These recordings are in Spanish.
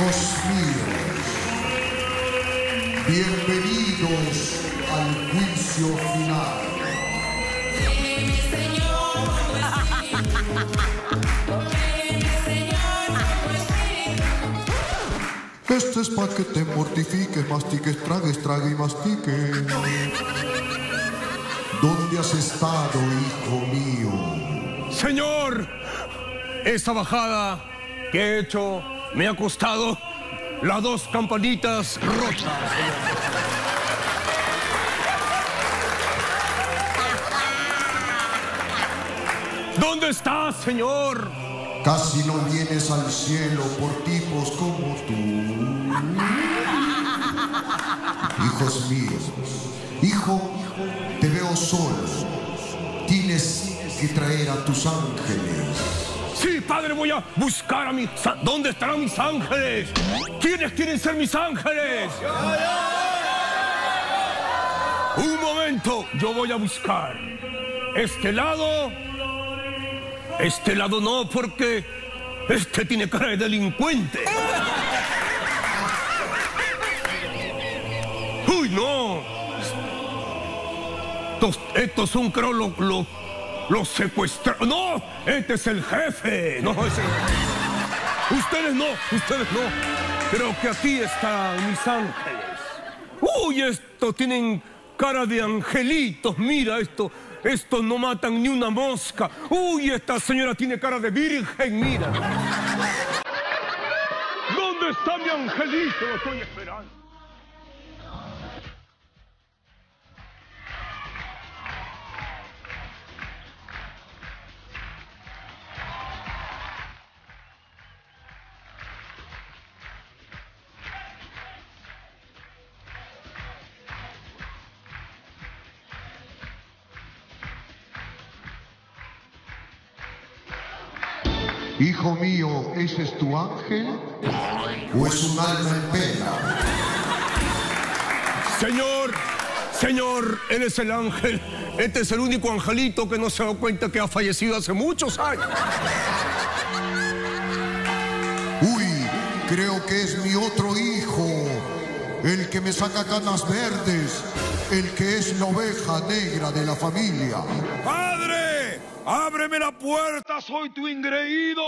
hijos míos, bienvenidos al juicio final. Esto es para que te mortifiques, mastiques, tragues, trague y mastiques. ¿Dónde has estado, hijo mío? Señor, esta bajada que he hecho me ha costado las dos campanitas rotas. ¿Dónde estás, señor? Casi no vienes al cielo por tipos como tú. Hijos míos, hijo, te veo solo. Tienes que traer a tus ángeles. Sí, padre, voy a buscar a mis... ¿Dónde estarán mis ángeles? ¿Quiénes quieren ser mis ángeles? Un momento, yo voy a buscar. Este lado no, porque este tiene cara de delincuente. ¡Uy, no! Estos son, creo, los secuestrados. ¡No! Este es el jefe. No, ese... Ustedes no, ustedes no. Creo que aquí están mis ángeles. ¡Uy, estos tienen cara de angelitos! Mira esto. Estos no matan ni una mosca. ¡Uy, esta señora tiene cara de virgen! ¡Mira! ¿Dónde está mi angelito? Lo estoy esperando. Hijo mío, ¿ese es tu ángel o es un alma en pena? Señor, señor, él es el ángel. Este es el único angelito que no se da cuenta que ha fallecido hace muchos años. Uy, creo que es mi otro hijo, el que me saca canas verdes, el que es la oveja negra de la familia. ¡Padre! ¡Ábreme la puerta! ¡Soy tu ingreído!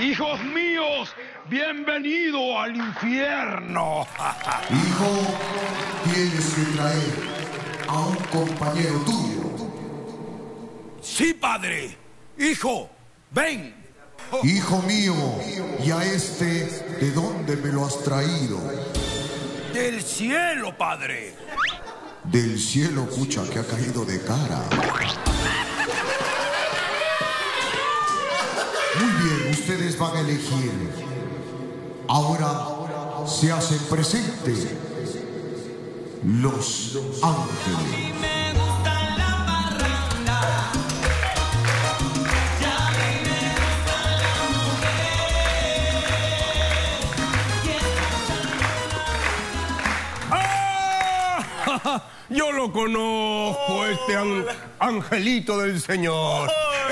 ¡Hijos míos! ¡Bienvenido al infierno! Hijo, tienes que traer a un compañero tuyo. ¡Sí, padre! ¡Hijo, ven! ¡Hijo mío! ¿Y a este de dónde me lo has traído? ¡Del cielo, padre! Del cielo, pucha, que ha caído de cara. Muy bien, ustedes van a elegir. Ahora se hacen presentes los ángeles. ¡Ah! Yo lo conozco, este angelito del Señor.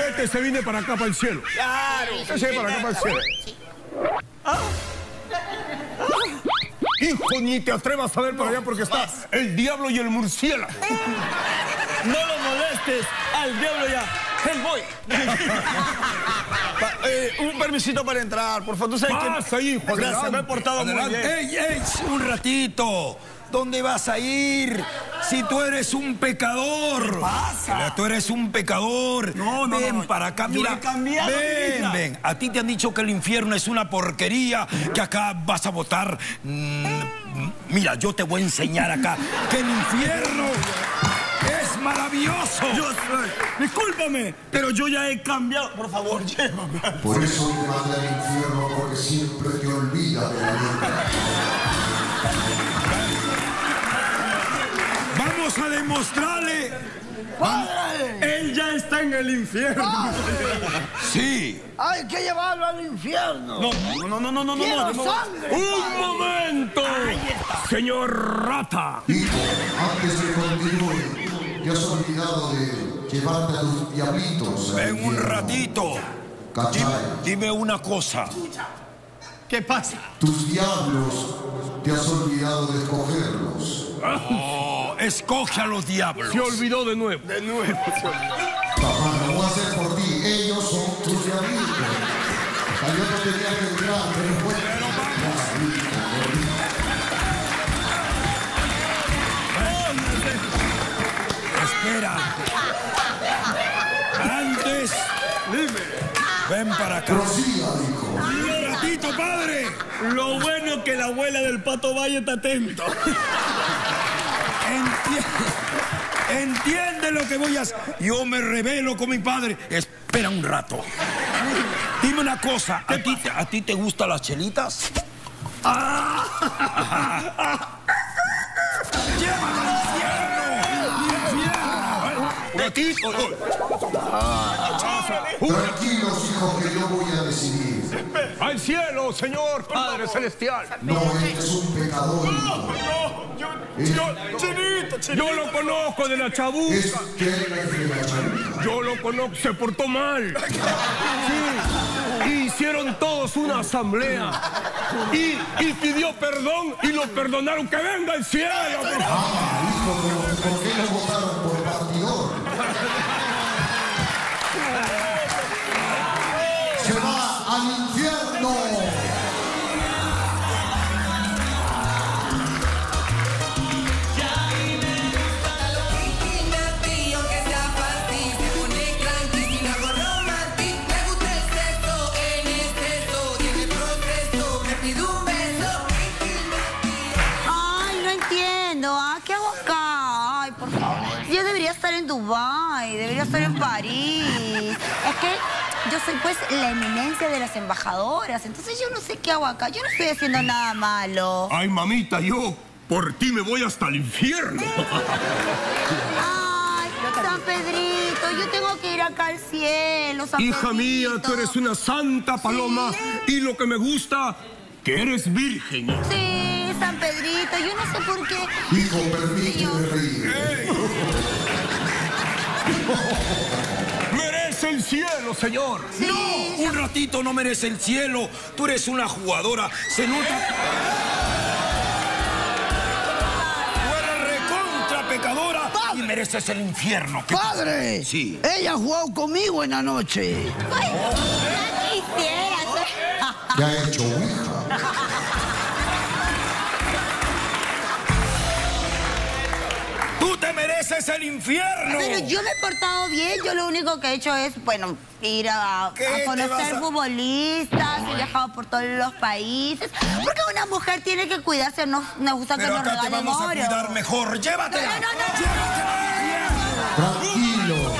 Este se viene para acá, para el cielo. Claro. Ese para acá, para el cielo. Hijo, ni te atrevas a ver para allá porque está el diablo y el murciélago. No lo molestes al diablo ya. ¡Él voy! Un permisito para entrar, por favor. Tú sabes que... Pasa, hijo, adelante, me he portado adelante. Muy bien. ¡Ey, ey! Un ratito. ¿Dónde vas a ir si tú eres un pecador? ¿Qué pasa? Tú eres un pecador. No, no, ven para acá, mira. Ven, ven. A ti te han dicho que el infierno es una porquería, que acá vas a votar. Mira, yo te voy a enseñar acá que el infierno es maravilloso. Yo soy... Discúlpame, pero yo ya he cambiado. Por favor, llévame. Por eso te manda al infierno, porque siempre te olvida de la vida. Vamos a demostrarle. ¡Padre! Él ya está en el infierno. ¡Padre! Sí. Hay que llevarlo al infierno. No. Quiero sangre. ¡Un momento! Señor Rata. Hijo, antes de continuar, te has olvidado de llevarte a tus diablitos. Ven un ratito. Dime una cosa. ¿Qué pasa? Tus diablos, te has olvidado de escogerlos. Oh, escoge a los diablos. Se olvidó de nuevo. De nuevo. Papá, lo voy a hacer por ti. Ellos son tus diablitos. O sea, yo no tenía que entrar, pero bueno. Pero vamos. Espera. Antes. Dime. Ven para acá. Prosiga, hijo. Padre, lo bueno que la abuela del Pato Valle está atento. Entiende lo que voy a hacer. Yo me rebelo con mi padre. Espera un rato. Dime una cosa, ¿a ti te gustan las chelitas? Tranquilos, hijos, que yo voy a decidir. ¡Al cielo, señor Padre Celestial! No, es un pecador. Yo lo conozco de la chabuca. Yo lo conozco, se portó mal. Sí, hicieron todos una asamblea. Y pidió perdón y lo perdonaron. ¡Que venga el cielo! Ah, hijo, ¿por qué lo votaron por partidor? ¡Se va al infierno! Ay, no entiendo. ¿Ah? ¿Qué hago acá? Ay, por favor. Yo debería estar en Dubái, debería estar en París. Es que... yo soy pues la eminencia de las embajadoras, entonces yo no sé qué hago acá, yo no estoy haciendo nada malo. Ay, mamita, yo por ti me voy hasta el infierno. Ay, San Pedrito, yo tengo que ir acá al cielo, San Pedrito. Hija mía, tú eres una santa paloma, ¿sí? Y lo que me gusta, que eres virgen. Sí, San Pedrito, yo no sé por qué. Hijo, permíteme reír. El cielo, señor. Sí, no, un ratito no merece el cielo. Tú eres una jugadora. Se nota. Tú eres recontra pecadora. ¡Padre! Y mereces el infierno. ¡Padre! Sí. Ella jugó conmigo en la noche. Pues, ya quisieras. Ya he hecho una. ¡Tú te mereces el infierno! Pero yo me he portado bien, yo lo único que he hecho es, bueno, ir a conocer futbolistas, he viajado por todos los países. Porque una mujer tiene que cuidarse, no me gusta que nos regalen oro. Pero acá te vamos a cuidar mejor, llévatela. No. Tranquilo.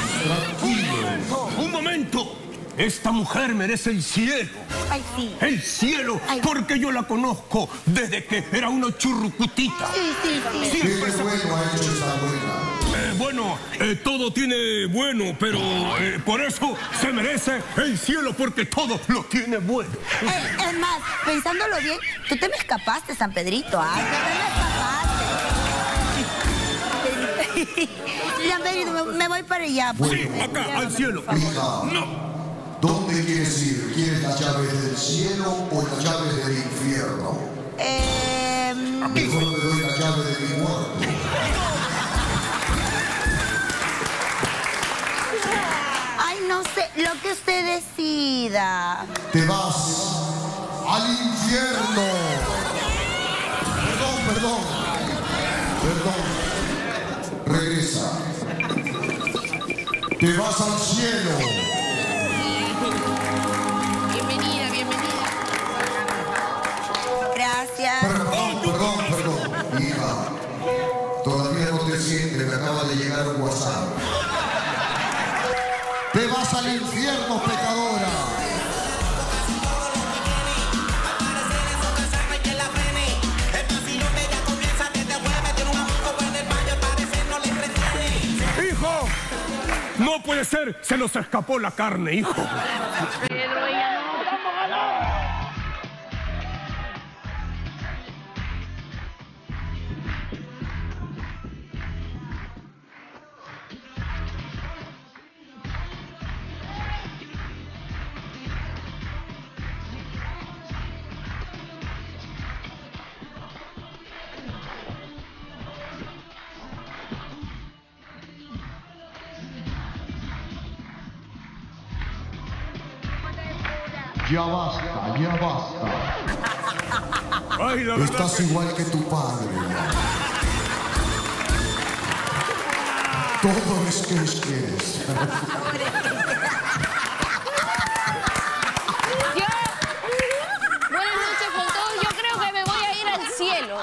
Un momento. Esta mujer merece el cielo. Ay, sí. El cielo, ay, porque yo la conozco desde que era una churrucutita. Sí. Siempre se... bueno ha hecho esa buena. Todo tiene bueno, pero por eso se merece el cielo, porque todo lo tiene bueno. Es más, pensándolo bien, tú te me escapaste, San Pedrito. Ay, tú te me escapaste. San Pedrito, me voy para allá. Pues. Sí, acá, al cielo. No. ¿Dónde quieres ir? ¿Quieres las llaves del cielo o las llaves del infierno? Mejor te doy la llave de mi muerte. Ay, no sé, lo que usted decida. Te vas al infierno. Perdón. Regresa. Te vas al cielo. Bienvenida. Gracias. Perdón. Hija, todavía no te sientes, me acaba de llegar un WhatsApp. Te vas al infierno, pecadora. ¡Hijo! ¡No puede ser! ¡Se nos escapó la carne, hijo! Ya basta, ya basta. Ay, la verdad. Estás igual que tu padre. Todo es que les quieres. Buenas noches con todos. Yo creo que me voy a ir al cielo.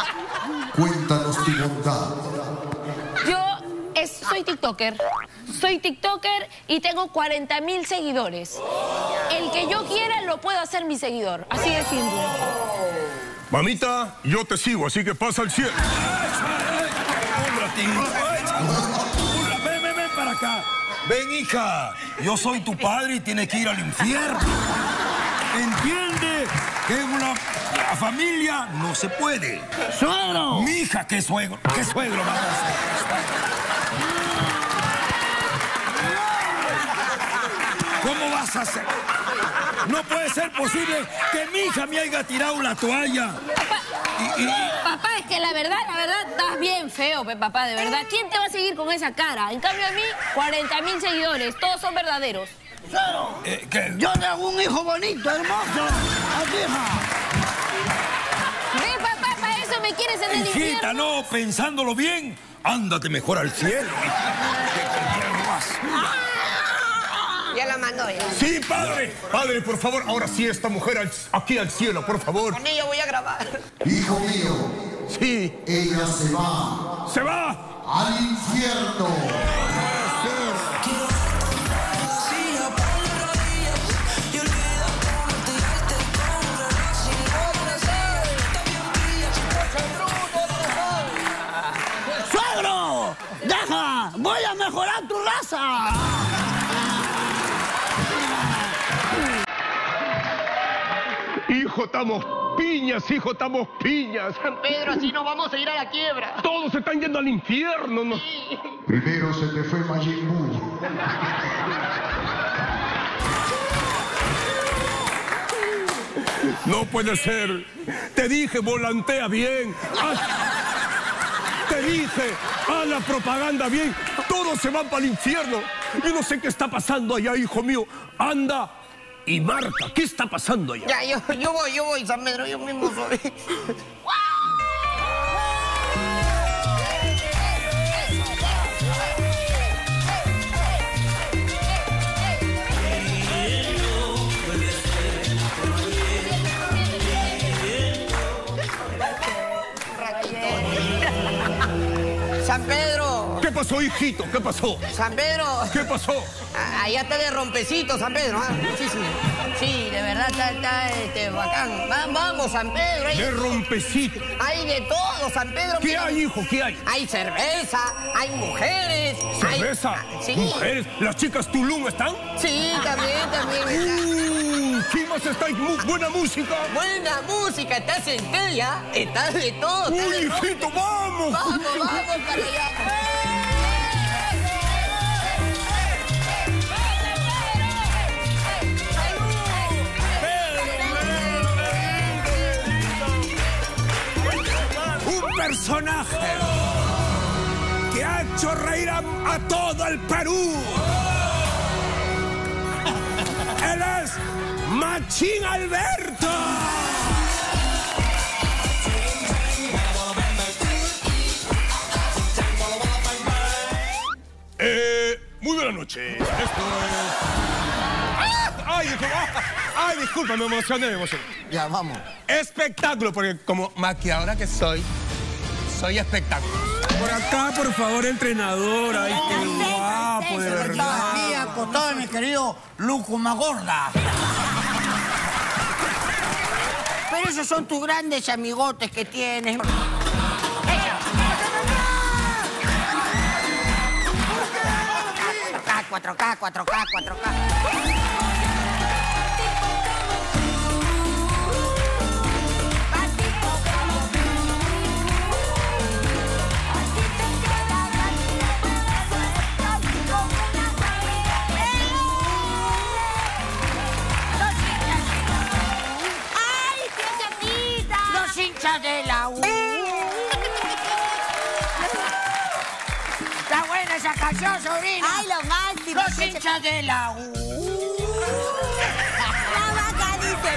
Cuéntanos tu bondad. Soy tiktoker. Soy tiktoker y tengo 40.000 seguidores. El que yo quiera lo puedo hacer mi seguidor. Así de simple. Mamita, yo te sigo, así que pasa al cielo. Ven, ven para acá. Ven, hija. Yo soy tu padre y tienes que ir al infierno. ¿Entiende? Que es una... La familia no se puede. ¡Suegro! Mi hija, qué suegro. Qué suegro, mamá. ¿Cómo vas a hacer? No puede ser posible que mi hija me haya tirado la toalla. Papá, papá, es que la verdad, estás bien feo, papá, de verdad. ¿Quién te va a seguir con esa cara? En cambio a mí, 40.000 seguidores, todos son verdaderos. Claro. Yo tengo un hijo bonito, hermoso. Así, hija. Ve, papá, para eso me quieres en el infierno. Hijita, no, pensándolo bien, ándate mejor al cielo. Ya la mandó ya. Sí, padre. Padre, por favor, ahora sí, esta mujer aquí al cielo, por favor. Con ella voy a grabar. Hijo mío. Sí. Ella se va. ¡Se va! ¡Al infierno! ¡Suegro! ¡Deja! ¡Voy a mejorar tu raza! Hijo, estamos piñas, hijo, estamos piñas. Pedro, así nos vamos a ir a la quiebra. Todos se están yendo al infierno, ¿no? Sí. Primero se te fue Mayimbú. No puede ser. Te dije, volantea bien. Te dije, haz la propaganda bien. Todos se van para el infierno. Yo no sé qué está pasando allá, hijo mío. Anda. Y Marta, ¿qué está pasando allá? Ya, yo voy, San Pedro, yo mismo soy. San Pedro. ¿Qué pasó, hijito? ¿Qué pasó? San Pedro. ¿Qué pasó? Allá está de rompecito, San Pedro. ¿Ah? Sí, sí. Sí, de verdad está bacán. Vamos, San Pedro. Hay... De rompecito. Hay de todo, San Pedro. ¿Qué hay, hijo? ¿Qué hay? Hay cerveza, hay mujeres. ¿Cerveza? Hay... Sí. ¿Mujeres? ¿Las chicas Tulum están? Sí, también. ¿Qué más está? ¿Buena música? Buena música. Está centella. Está de todo. Uy, hijito, vamos. Vamos para allá. Personaje que ha hecho reír a todo el Perú. Él es Machín Alberto. Muy buenas noches. Esto es... Ay, disculpa, me emocioné. Ya, vamos. Espectáculo, porque como maquilladora que soy... Soy espectacular. Por acá, por favor, entrenador. Ay, qué guapo, de verdad. acostado de mi querido Lucumagorda. Pero esos son tus grandes amigotes que tienes. K, 4K, 4K, 4K. De la U. Está buena esa canción, sobrina. Ay, lo máximo. Los hinchas de la U. La vaca dice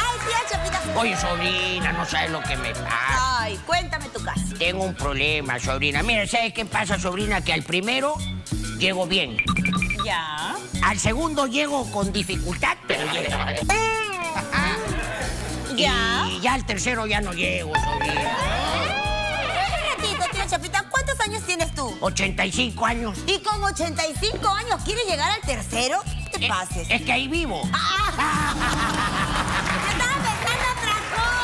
Ay, tía Chapita. Oye, sobrina, no sabes lo que me pasa. Ay, cuéntame tu caso. Tengo un problema, sobrina. Mira, ¿sabes qué pasa, sobrina? Que al primero llego bien. Ya. Al segundo llego con dificultad, pero llego. Ya. Y ya al tercero ya no llego, sobrina. Un ratito, tía Chapita, ¿cuántos años tienes tú? 85 años. ¿Y con 85 años quieres llegar al tercero? ¿Qué te pases? Es que ahí vivo. Yo estaba pensando otra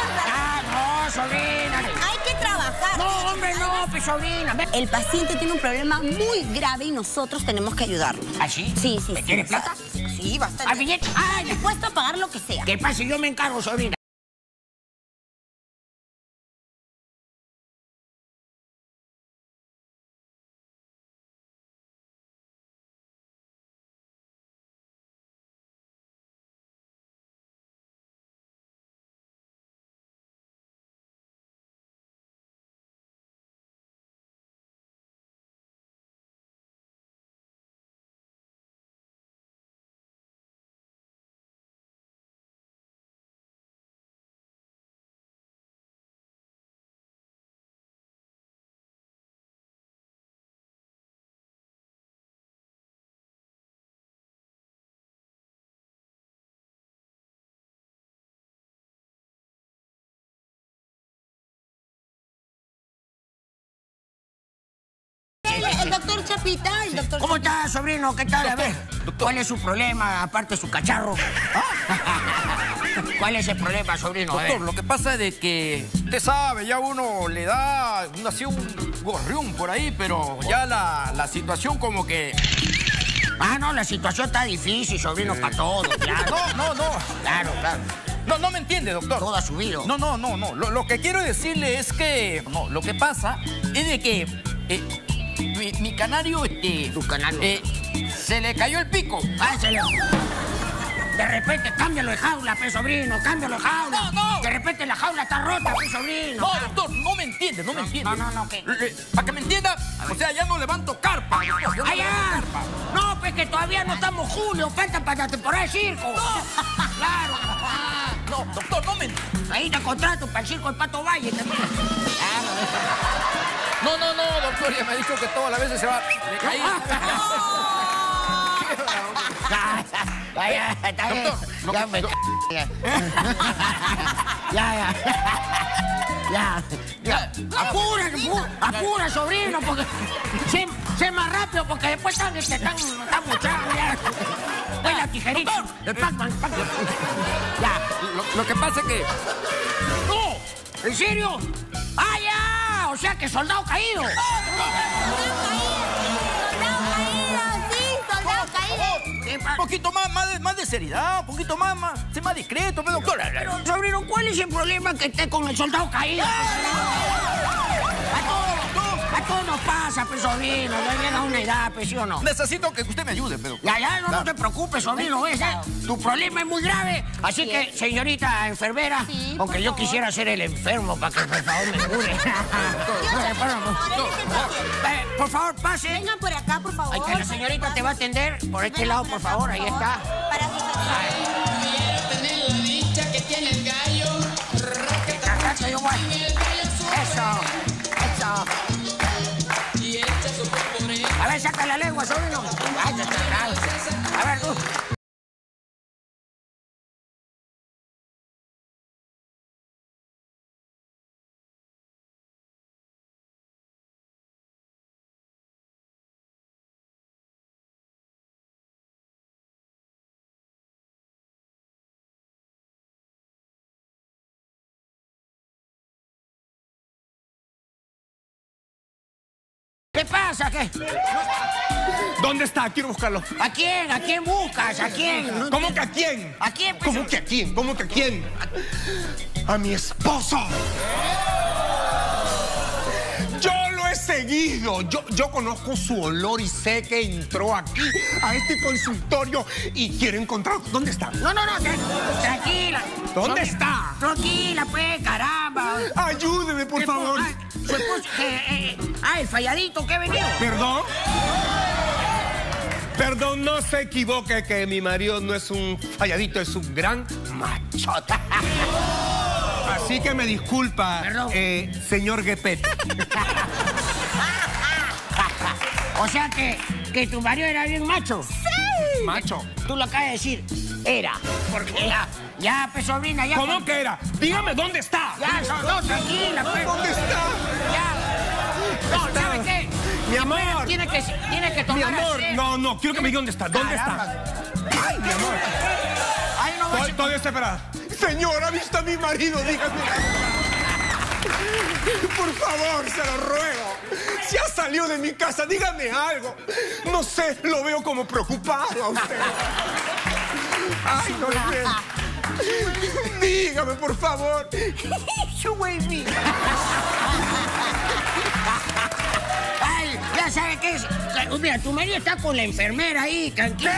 cosa. Ah, no, sobrina. Hay que trabajar. No, hombre, no, pues, sobrina. El paciente tiene un problema muy grave y nosotros tenemos que ayudarlo. ¿Ah, sí? Sí, sí. ¿Me tienes plata? Sí, bastante. ¿Al billete? Ah, dispuesto a pagar lo que sea. ¿Qué pasa? Yo me encargo, sobrina. El doctor Chapita, el doctor... ¿Cómo está, sobrino? ¿Qué tal? A ver, ¿cuál es su problema, aparte de su cacharro? ¿Ah? ¿Cuál es el problema, sobrino? Doctor, lo que pasa es de que... Usted sabe, ya uno le da... Así un gorrión por ahí, pero ya la situación como que... Ah, no, la situación está difícil, sobrino, para todos, claro. No. Claro, claro. No me entiende, doctor. Todo ha subido. No. Lo que quiero decirle es que... No, lo que pasa es de que... Mi canario, tu canario. Se le cayó el pico. Páselo. De repente, cámbialo de jaula, pe sobrino, cámbialo de jaula. No. De repente la jaula está rota, pe sobrino. No, doctor, no me entiende. No, ¿qué? Para que me entienda, o sea, ya no levanto carpa. ¡Allá! No, pues que todavía no estamos julio, falta para la temporada de circo. No. Claro. No, doctor, no me entiende. Ahí te contrato para el circo del Pato Valle también. No, doctor, ya me dijo que todas las veces se va... Le caí. Vaya, está bien. Doctor, ya me... Ya. Apura, sobrino, porque... Sé más rápido, porque después sabes que están muchachos, ya. Voy la tijerita. El Pac-Man. Ya. Lo que pasa es que... ¡No! ¿En serio? ¡Ah, ya! O sea, que soldado caído. ¡Soldado caído! Un poquito más de seriedad, un poquito más. Sé más discreto, pero doctor. Sobrino, ¿cuál es el problema que esté con el soldado caído? A todos nos pasa, pues, sobrino. Ya llega una edad, pues, ¿sí o no? Necesito que usted me ayude, pero... Ya, no te preocupes, sobrino. Tu problema es muy grave. Así que, señorita enfermera, aunque yo quisiera ser el enfermo para que, por favor, me cure. Por favor, pase. Vengan por acá, por favor. La señorita te va a atender por este lado, por favor. Ahí está. Para su salud. Tener la dicha que tiene el gallo. Eso. A ver, saca la lengua, sobrino. A ver, tú. casa, ¿qué? ¿Dónde está? Quiero buscarlo. ¿A quién? ¿A quién buscas? ¿A quién? ¿Cómo que a quién? ¿A quién? Pues... ¿Cómo que a quién? ¿Cómo que a quién? A mi esposo. Seguido. Yo conozco su olor y sé que entró aquí a este consultorio y quiere encontrar... ¿Dónde está? No, tranquila. ¿Dónde está? Tranquila, pues, caramba. Ayúdeme, por favor. El falladito que he venido. ¿Perdón? Perdón, no se equivoque, que mi marido no es un falladito, es un gran machota. Así que me disculpa, señor Gepet. O sea que tu marido era bien macho. ¡Sí! Macho. Tú lo acabas de decir. Era. Porque era. Ya, pues, sobrina, ya. ¿Cómo que era? Dígame, ¿dónde está? Ya, no, tranquila, pues. ¿Dónde está? Ya. No, ¿sabes qué? Mi amor. Tienes que tomar. Mi amor, no, quiero que me diga dónde está. ¿Dónde está? Ay, mi amor. Ay, no, voy. Estoy desesperada. Señora, ¿ha visto a mi marido? Dígame. Por favor, se lo ruego. Si ha salido de mi casa, dígame algo. No sé, lo veo como preocupado a usted. Ay, no sé. Dígame, por favor. Ay, ya sabes qué es. Mira, tu marido está con la enfermera ahí, tranquila.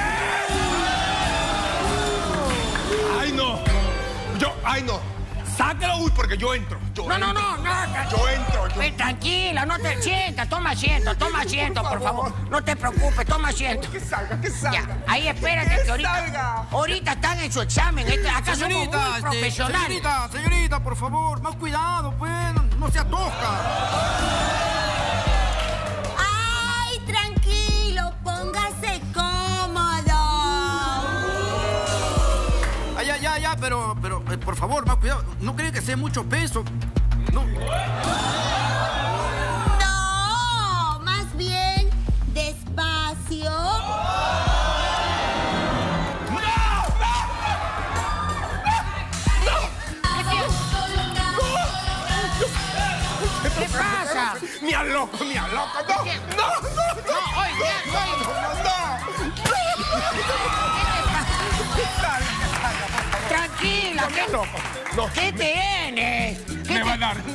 Ay, no. Ay, no. Sáquelo, uy, porque yo entro. No. Yo entro. Pues, tranquila, no te sientas, toma asiento, por favor. No te preocupes, toma asiento. Que salga. Ya, ahí espérate que ahorita. Salga. Ahorita están en su examen. Acá somos muy profesionales. Señorita, por favor, más cuidado, pues, no se atoja. Ay, tranquilo, póngase cómodo. Ay, ya, pero. Por favor, más cuidado. ¿No cree que sea mucho peso? No. No, más bien despacio. ¿Qué pasa? Mía loco. No. Tranquila, ¿qué tiene? Me va a dar. ¿Qué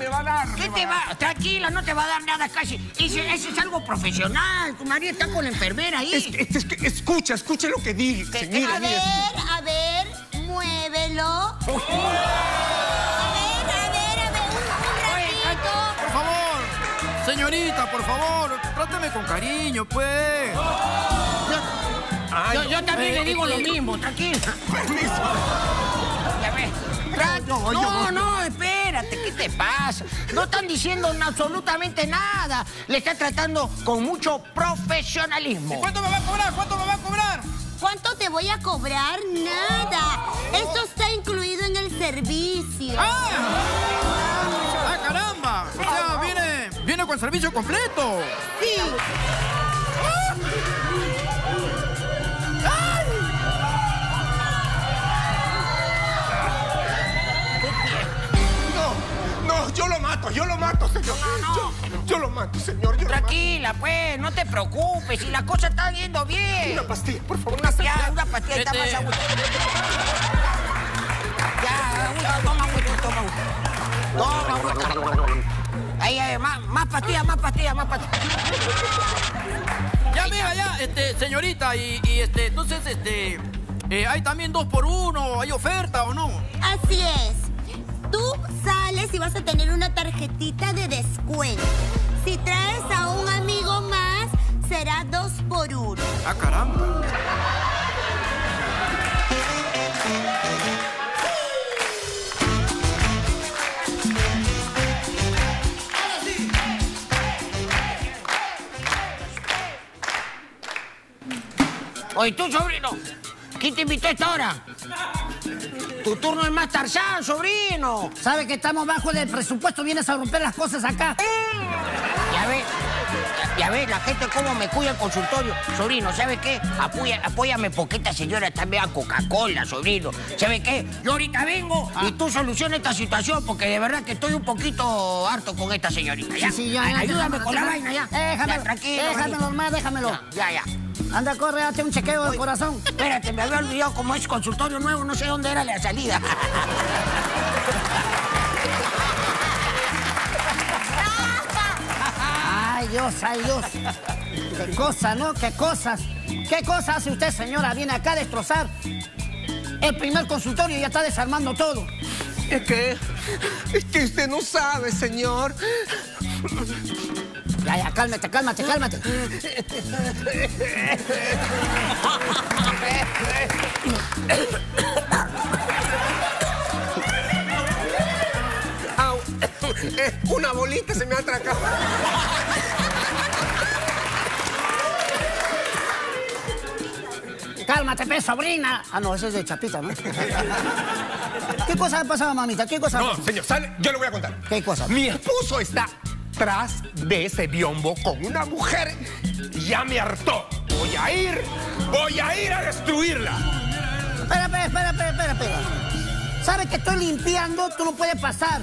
te va a dar? Tranquila, no te va a dar nada casi. Ese es algo profesional. Tu marido está con la enfermera ahí. Escucha lo que dije. A ver, muévelo. Oh. A ver, un ratito. Por favor, señorita, por favor, trátame con cariño, pues. Yo también le digo lo mismo, tranquila. Permiso. Ya ves. No, espérate, ¿qué te pasa? No están diciendo absolutamente nada. Le está tratando con mucho profesionalismo. ¿Cuánto me va a cobrar? ¿Cuánto te voy a cobrar? Nada. Esto está incluido en el servicio. ¡Ah, caramba! O sea, viene con el servicio completo. Sí. Yo lo mato, señor. Yo lo mato, señor. Tranquila, pues, no te preocupes. Si la cosa está yendo bien. Una pastilla, por favor. Una pastilla, está más agua. Ya, toma agüita. Ahí, más pastillas. Ya, mija, señorita, y entonces, hay también 2x1, ¿hay oferta o no? Así es. Tú sales y vas a tener una tarjetita de descuento. Si traes a un amigo más, será 2x1. ¡Ah, caramba! Oye, tú, sobrino, ¿quién te invitó a esta hora? Tu turno es más Tarzán, sobrino. Sabes que estamos bajo del presupuesto, vienes a romper las cosas acá. Ya ves. Ya ves, la gente cómo me cuida el consultorio. Sobrino, ¿sabes qué? Apóyame porque esta señora está media Coca-Cola, sobrino. ¿Sabes qué? Yo ahorita vengo y tú soluciona esta situación porque de verdad que estoy un poquito harto con esta señorita, ¿ya? Sí, ya, ayúdame con la vaina, ¿ya? Déjamelo, tranquilo. Déjamelo, hermano, déjamelo. Ya. Anda, corre, hazte un chequeo del corazón. Espérate, me había olvidado, como es consultorio nuevo, no sé dónde era la salida. Ay, Dios, qué cosa, ¿no? Qué cosas. ¿Qué cosa hace usted, señora? Viene acá a destrozar el primer consultorio y ya está desarmando todo. Es que usted no sabe, señor. Ya, cálmate. Au, una bolita se me ha atracado. Cálmate, pe, sobrina. Ah, no, eso es de Chapita, ¿no? ¿Qué cosa ha pasado, mamita? ¿Qué cosa ha pasado? No, señor, sale, yo le voy a contar. ¿Qué cosa? Mi esposo está tras de ese biombo con una mujer y ya me hartó. Voy a ir a destruirla. Espera. ¿Sabes que estoy limpiando? Tú no puedes pasar.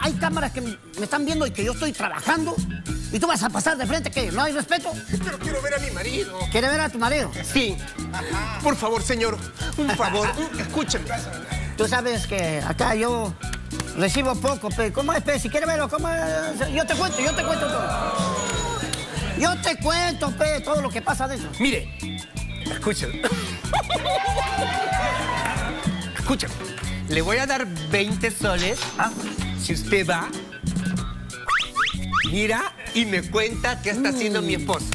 Hay cámaras que me están viendo y que yo estoy trabajando. ¿Y tú vas a pasar de frente? ¿Qué? ¿No hay respeto? Pero quiero ver a mi marido. ¿Quieres ver a tu marido? Sí. Ajá. Por favor, señor. Un favor. Escúcheme. Tú sabes que acá yo recibo poco, pero ¿cómo es, pe? Si quieres verlo, ¿cómo es? Yo te cuento todo. Yo te cuento, pe, todo lo que pasa de eso. Mire. Escúcheme. Escúcheme. Le voy a dar 20 soles. ¿Ah? Si usted va, mira y me cuenta qué está haciendo mi esposo.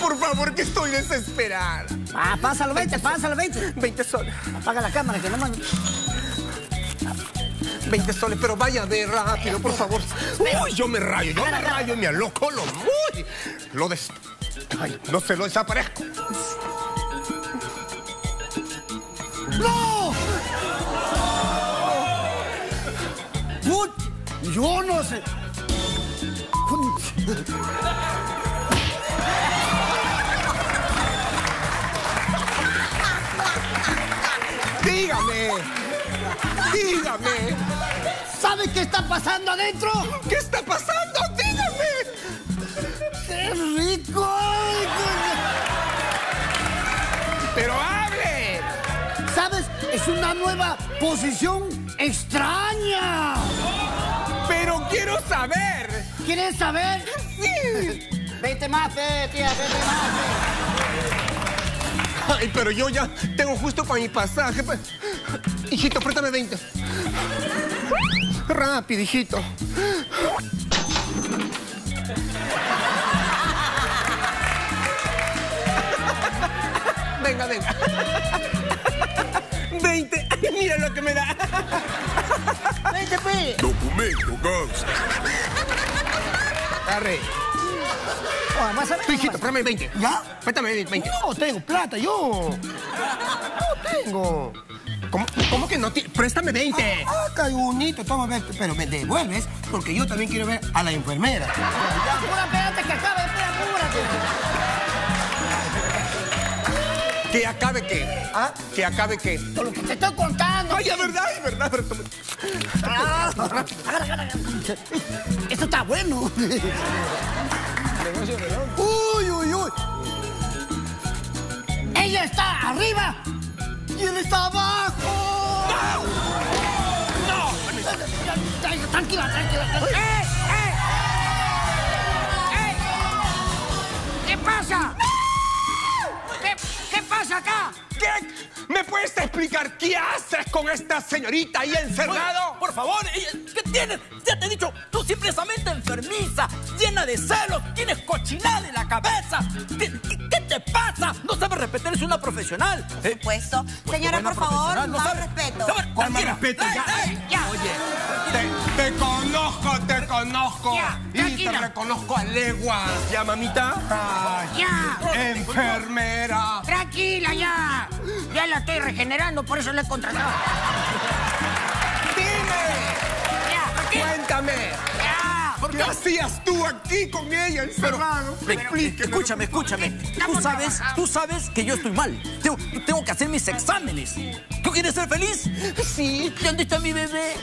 Por favor, que estoy desesperada. Ah, pásalo 20, pásalo 20. 20 soles. Apaga la cámara, que no man... 20 soles, pero vaya de rápido, por favor. Uy, yo me rayo, me aloco, lo muy... Ay, no se lo desaparezco. ¡No! ¡Uy! Yo no sé... Dígame. ¿Sabe qué está pasando adentro? ¿Qué está pasando? Dígame. ¡Qué rico! ¡Pero hable! ¿Sabes? Es una nueva posición extraña. ¡Pero quiero saber! ¿Quieres saber? Sí. Vete más, tía, vete más. Ay, pero yo ya tengo justo para mi pasaje. Hijito, préstame 20. Rápido, hijito. Venga. 20. Mira lo que me da. 20, pe. Documento, gas. Arre. Oh, vas a ver. Hijito, préstame 20. ¿Ya? Préstame 20. No tengo plata, yo. No tengo. ¿Cómo que no te...? Préstame 20. Ah, qué bonito, toma 20. Pero me devuelves porque yo también quiero ver a la enfermera. Ya, apúrate antes que acabe, apúrate. ¿Que acabe qué? ¿Ah? ¿Que acabe qué? Por lo que te estoy contando. Ay, es verdad, pero... Esto está bueno. Uy. Ella está arriba y él está abajo. ¡No! Tranquila. ¿Qué pasa? ¿Qué pasa acá? ¿Qué? ¿Me puedes explicar qué haces con esta señorita ahí encerrado? Por favor, ¿qué tienes? Ya te he dicho, tú simplemente enfermiza, llena de celos, tienes cochinada en la cabeza. ¿Qué te pasa? No sabes respetar, es una profesional. Por supuesto. Señora, por favor, no más respeto. Con más respeto, ya. Oye, te conozco. Y te reconozco a leguas. ¿Ya, mamita? Ya. Enfermera. Tranquila, ya. Ya la estoy regenerando, por eso la he contratado. ¡Dime! ¡Cuéntame! ¡Ya! ¿Por qué hacías tú aquí con ella, encerrado? Escúchame, escúchame. Tú sabes que yo estoy mal. Tengo que hacer mis exámenes. ¿Tú quieres ser feliz? Sí. ¿Dónde está mi bebé?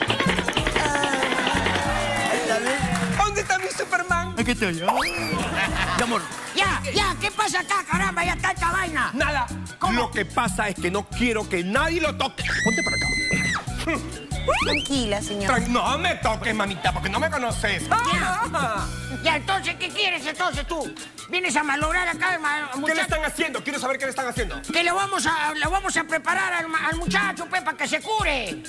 ¿Dónde está mi Superman? Aquí estoy yo. Mi amor. Ya, ¿qué pasa acá, caramba? Ya está esta vaina. Nada. ¿Cómo? Lo que pasa es que no quiero que nadie lo toque. Ponte para acá. Tranquila, señora. No me toques, mamita, porque no me conoces. Ya, entonces, ¿qué quieres entonces tú? ¿Vienes a malograr acá, muchacho? ¿Qué le están haciendo? Quiero saber qué le están haciendo. Que lo vamos a preparar al muchacho, pues, para que se cure.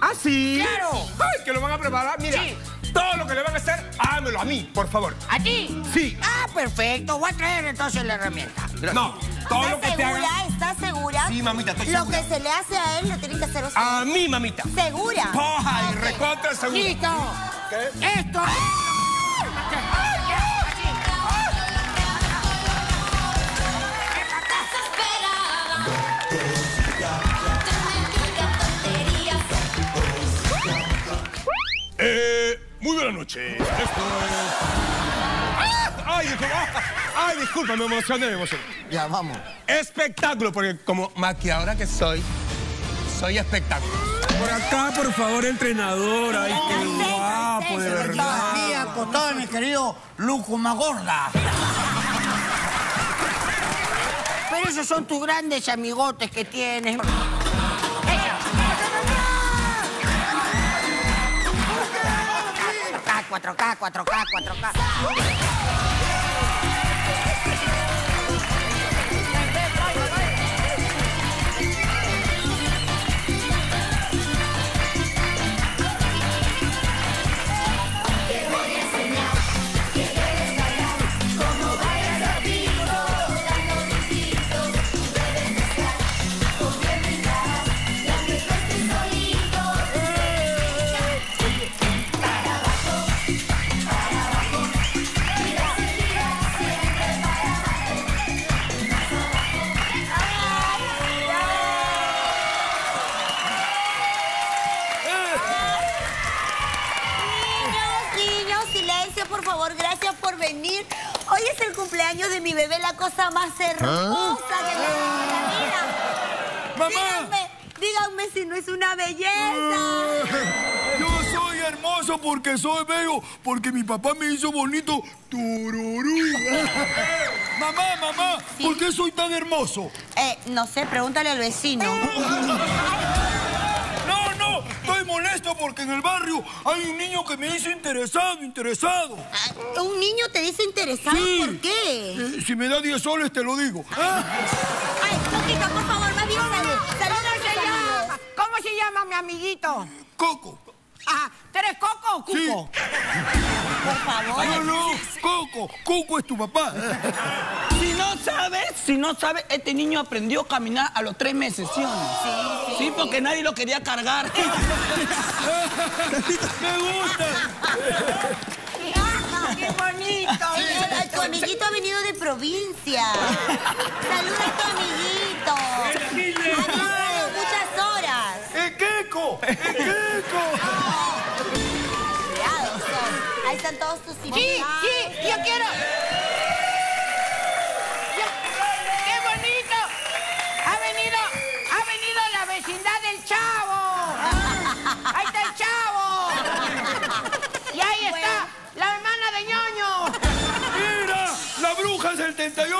¿Ah, sí? Claro. Ay, que lo van a preparar, mira. Sí. Todo lo que le van a hacer, hágamelo a mí, por favor. ¿A ti? Sí. Ah, perfecto. Voy a traer entonces la herramienta. No, todo lo que te haga... ¿Estás segura? Sí, mamita, estoy segura. Lo que se le hace a él, lo tienen que hacer ustedes. A mí, mamita. ¿Segura? ¡Poja y recontra segura! ¡Listo! ¿Qué? ¡Esto! Muy buenas noches. Esto es... ¡Ay, disculpa, me emocioné! Ya, vamos. Espectáculo, porque como maquilladora que soy, soy espectáculo. Por acá, por favor, entrenador. ¡Ay, qué guapo, de verdad! Con todo mi querido Luco Magorda. Pero esos son tus grandes amigotes que tienes. K, 4K. Hoy es el cumpleaños de mi bebé, la cosa más hermosa que me ha dado la vida. Díganme si no es una belleza. Yo soy hermoso porque soy bello, porque mi papá me hizo bonito. Tururú. Mamá, ¿sí? ¿Por qué soy tan hermoso? No sé, pregúntale al vecino. Estoy molesto porque en el barrio hay un niño que me dice interesado. ¿Un niño te dice interesado? Sí. ¿Por qué? Si me da 10 soles te lo digo. Ay, Coquito, por favor, más bien saluda. ¿Cómo se llama mi amiguito? Coco. Ah, ¿tú eres Coco o Cuco? Sí. Por favor. No, Coco. Coco es tu papá. Si no sabes, este niño aprendió a caminar a los 3 meses, ¿sí o no? Sí, porque nadie lo quería cargar. ¡Me gusta! ¡Qué bonito! Tu amiguito ha venido de provincia. ¡Saluda a tu amiguito! ¡Ha trabajado muchas horas! ¡Es Keco! ¡Cuidado, son! Ahí están todos tus hijos. ¡Sí! ¡Yo quiero! ¡78!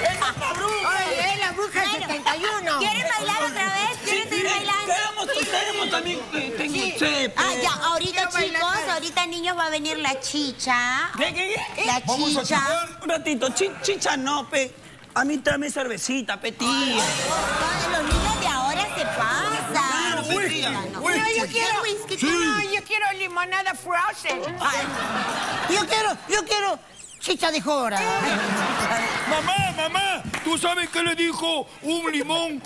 ¡Es la bruja! ¡Ay, es la bruja del 71! ¿Quieres bailar otra vez? ¿Quieres ir bailando? ¡Queremos también! ¡Tengo sed! Ah, ya, ahorita, chicos, ahorita, niños, va a venir la chicha. ¿Qué? La chicha. Un ratito, chicha no, pe. A mí tráeme cervecita, pe, tía. Los niños de ahora se pasan. Yo quiero limonada frozen. Yo quiero chicha de jora. Mamá, ¿tú sabes qué le dijo un limón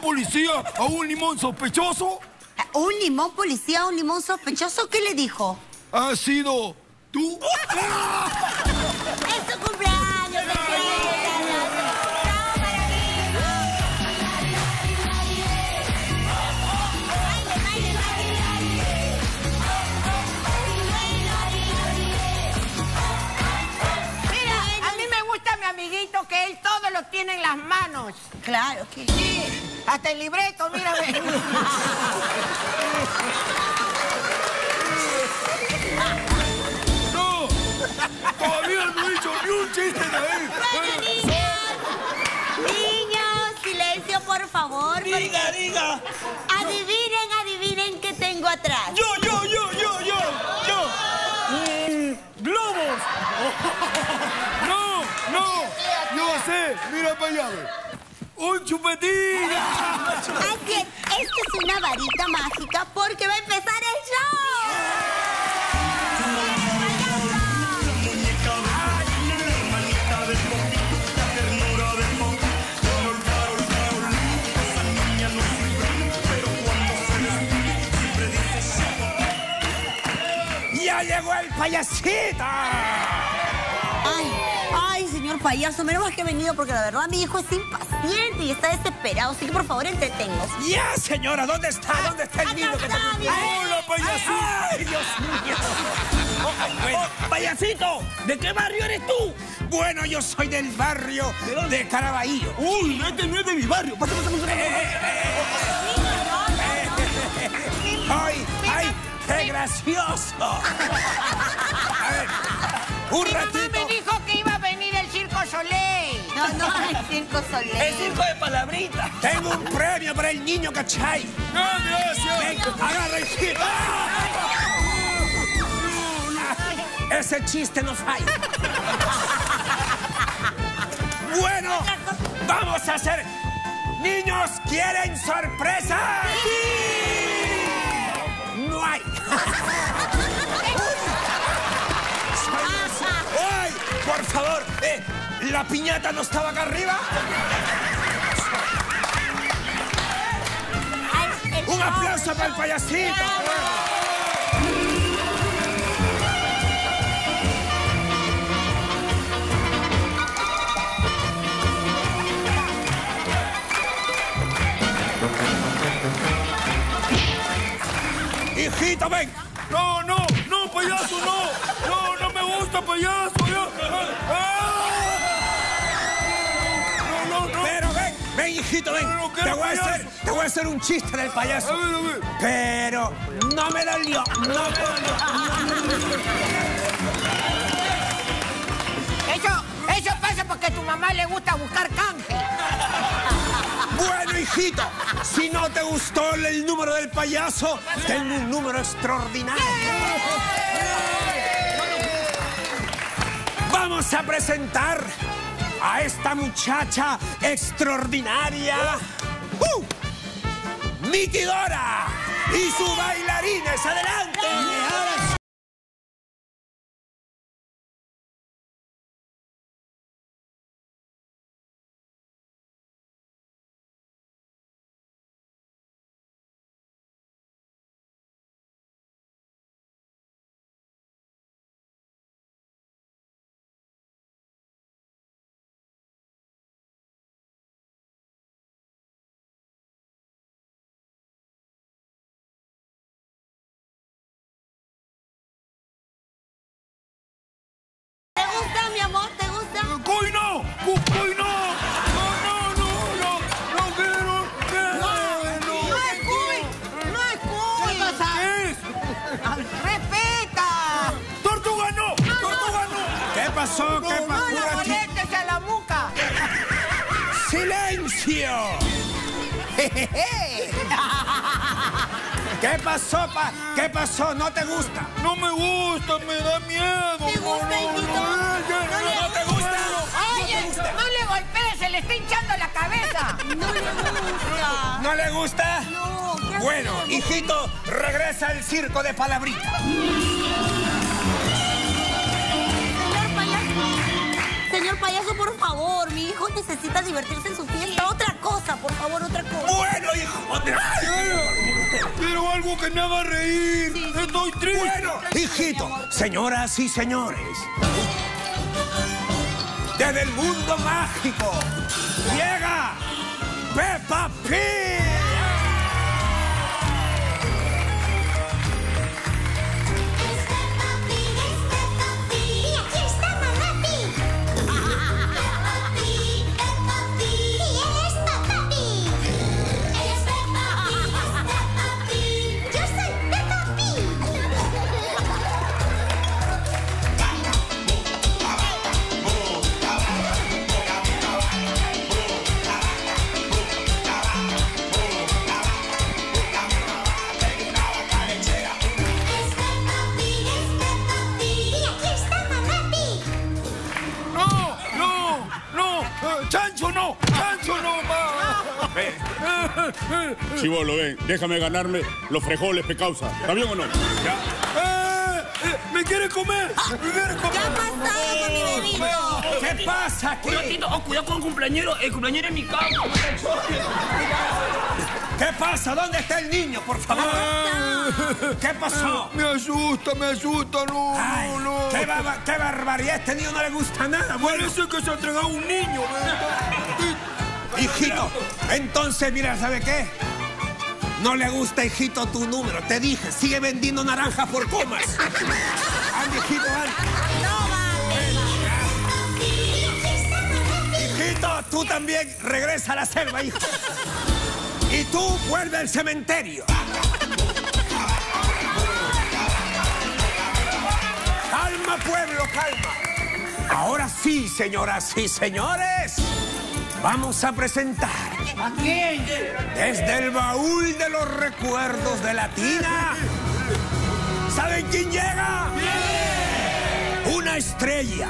policía a un limón sospechoso? ¿Un limón policía a un limón sospechoso? ¿Qué le dijo? ¿Has sido tú? ¡Es tu cumpleaños, bebé! amiguito que él todo lo tiene en las manos. Claro que sí. Hasta el libreto, mírame. No, todavía no he dicho ni un chiste de ahí. Bueno, niños, silencio, por favor. Diga, diga. Adivinen, adivinen qué tengo atrás. Yo. ¡Globos! No. Yo sé, mira para allá. ¡Un chupetín! Así es, esto es una varita mágica porque va a empezar el show. ¡Ya llegó el payasita! Señor payaso, menos mal que he venido porque la verdad mi hijo es impaciente y está desesperado, así que por favor entretengo. ¡Ya, señora! ¿Dónde está? ¿Dónde está el niño que te... ¡Hola, payasito! ¡Ay, Dios mío! ¡Payasito! ¿De qué barrio eres tú? Bueno, yo soy del barrio de Caraballo. ¡Uy, este no es de mi barrio! ¡Ay, ay! ¡Qué gracioso! A ver, un ratito... No, el circo Soleil. El circo de palabritas. Tengo un premio para el niño, ¿cachai? ¡No, gracias! Venga, agarra el circo. Ese chiste no falla. Bueno, vamos a hacer... ¿Niños quieren sorpresa? ¡Sí! No hay. ¡Ay, por favor! ¿La piñata no estaba acá arriba? ¡Un aplauso para el payasito! ¡Hijita, ven! ¡No, payaso, no! ¡No me gusta, payaso! Hijito, ven, te voy a hacer un chiste del payaso. A ver. Pero no me dolió, Eso pasa porque a tu mamá le gusta buscar canje. Bueno, hijito, si no te gustó el número del payaso, tengo un número extraordinario. Vamos a presentar a esta muchacha extraordinaria, Mitidora, y sus bailarines. ¡Adelante! Mi amor, ¿te gusta? ¡Cucuy no! ¡Cucuy no! ¡No quiero! ¡No es cuy! ¡No es cuy! ¿Qué pasa? ¿Es? ¡Respeta! ¡Tortuga no! ¡Tortuga no! ¿Qué pasó? ¿Qué pasó? ¡No la molestes a la muca! ¡Silencio! ¿Qué pasó, pa? ¿Qué pasó? ¿No te gusta? No me gusta, me da miedo. ¿Te gusta, hijito? ¿No te gusta? Oye, no le golpees, se le está hinchando la cabeza. No le gusta. ¿No le gusta? No. Bueno, hijito, regresa al circo de palabritas. Señor payaso, por favor, mi hijo necesita divertirse en su fiesta. Otra cosa, por favor, otra cosa. Bueno, hijo. Quiero algo que me haga reír. Sí. Estoy triste. Bueno, hijito, señoras y señores, desde el mundo mágico llega Peppa Pig. ¡Es Peppa Pig! ¡Aquí está Mamá Pig! ¡Chancho no, pa! Chibolo, ven, déjame ganarme los frijoles, pecausa. ¿Está bien o no? Ya. ¡Me quiere comer! ¡Me quiere comer! ¡Ya pasado mi bebito! ¿Qué pasa? Cuidado con el cumpleañero. El cumpleañero es mi causa. ¿Qué pasa? ¿Dónde está el niño, por favor? ¿Qué pasó? Me asusta, no. Ay, no. Qué barbaridad, este niño no le gusta nada. Bueno, parece que se ha entregado un niño. Hijito, entonces, mira, ¿sabe qué? No le gusta, hijito, tu número. Te dije, sigue vendiendo naranjas por comas. Ande, hijito, ande. No, vale. Hijito, tú también regresa a la selva, hijo. Y tú vuelve al cementerio. Calma, pueblo, calma. Ahora sí, señoras y señores, vamos a presentar... ¿A quién? Desde el baúl de los recuerdos de Latina. ¿Saben quién llega? ¡Bien! Una estrella,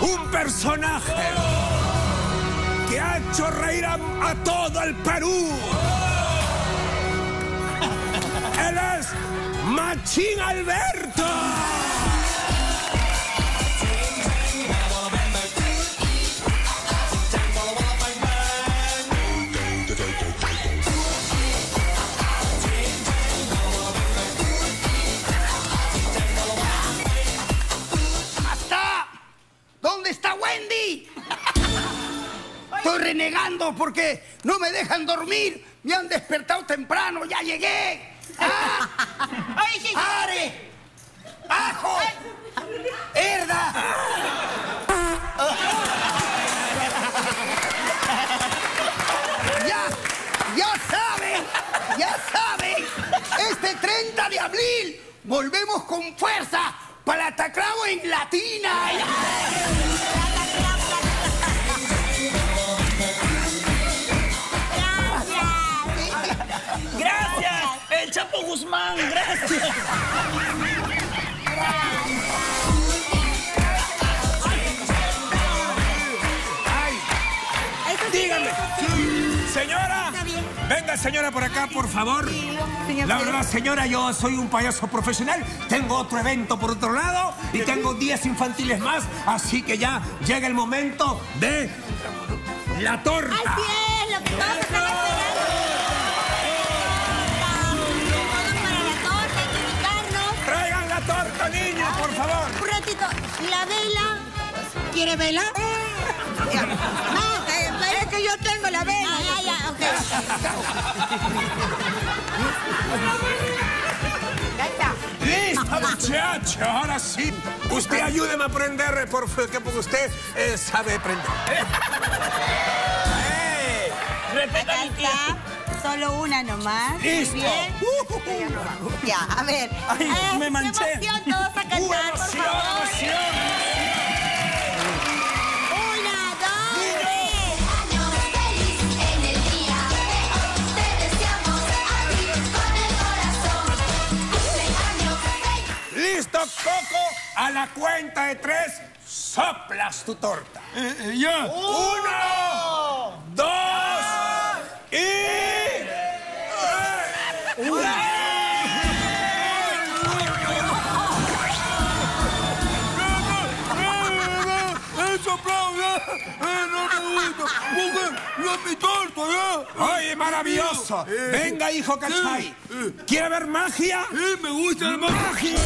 un personaje... que ha hecho reír a todo el Perú. ¡Oh! Él es Machín Alberto. ¡Hasta! ¿Dónde está Wendy? Estoy renegando porque no me dejan dormir. Me han despertado temprano. ¡Ya llegué! ¡Ah! ¡Ay, sí! ¡Are! ¡Ajo! ¡Herda! Ya saben. Este 30 de abril volvemos con fuerza para Atacravo en Latina. Chapo Guzmán, gracias. Ay. Dígame. Señora. Venga, señora, por acá, por favor. La verdad, señora, yo soy un payaso profesional. Tengo otro evento por otro lado y tengo días infantiles más. Así que ya llega el momento de la torta. Así es, lo que pasa. Torta, niño, por favor. Un ratito. La vela. ¿Quiere vela? No, es que yo tengo la vela. Ah, ya, ok. Ya está. ¡Listo, muchacho! Ahora sí. Usted ayúdeme a aprender, porque usted sabe aprender. Respeta mi tía. Solo una nomás. ¡Listo! Bien. Ya, a ver. ¡Ay, me manché! Emoción, todos a cantar, por favor. Emoción. ¡Una, dos, tres! Años feliz en el día de hoy. Te deseamos a ti con el corazón. ¡Cumpleaños feliz! ¡Listo, Coco! A la cuenta de tres, soplas tu torta. ¡Ya! ¡Uno, dos y... ¡Oye, maravilloso! Venga, hijo Cachay. ¿Quiere ver magia? Sí, me gusta la magia.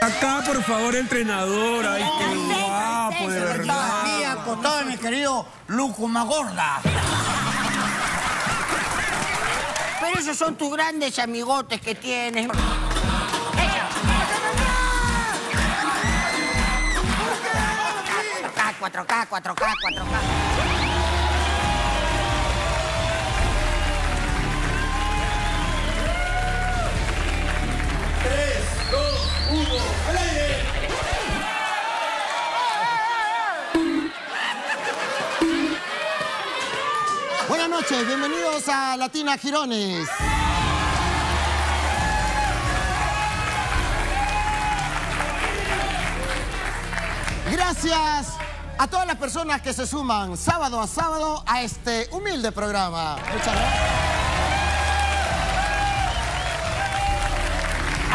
Acá, por favor, entrenador. Ay, qué guapo, de verdad. Todo mi querido Lucumagorda. Pero esos son tus grandes amigotes que tienes. ¡Ella! 4K, 4K, 4K, 4K. Tres, dos, uno, al aire. noches, bienvenidos a Latina Girones. Gracias a todas las personas que se suman sábado a sábado a este humilde programa. Muchas gracias.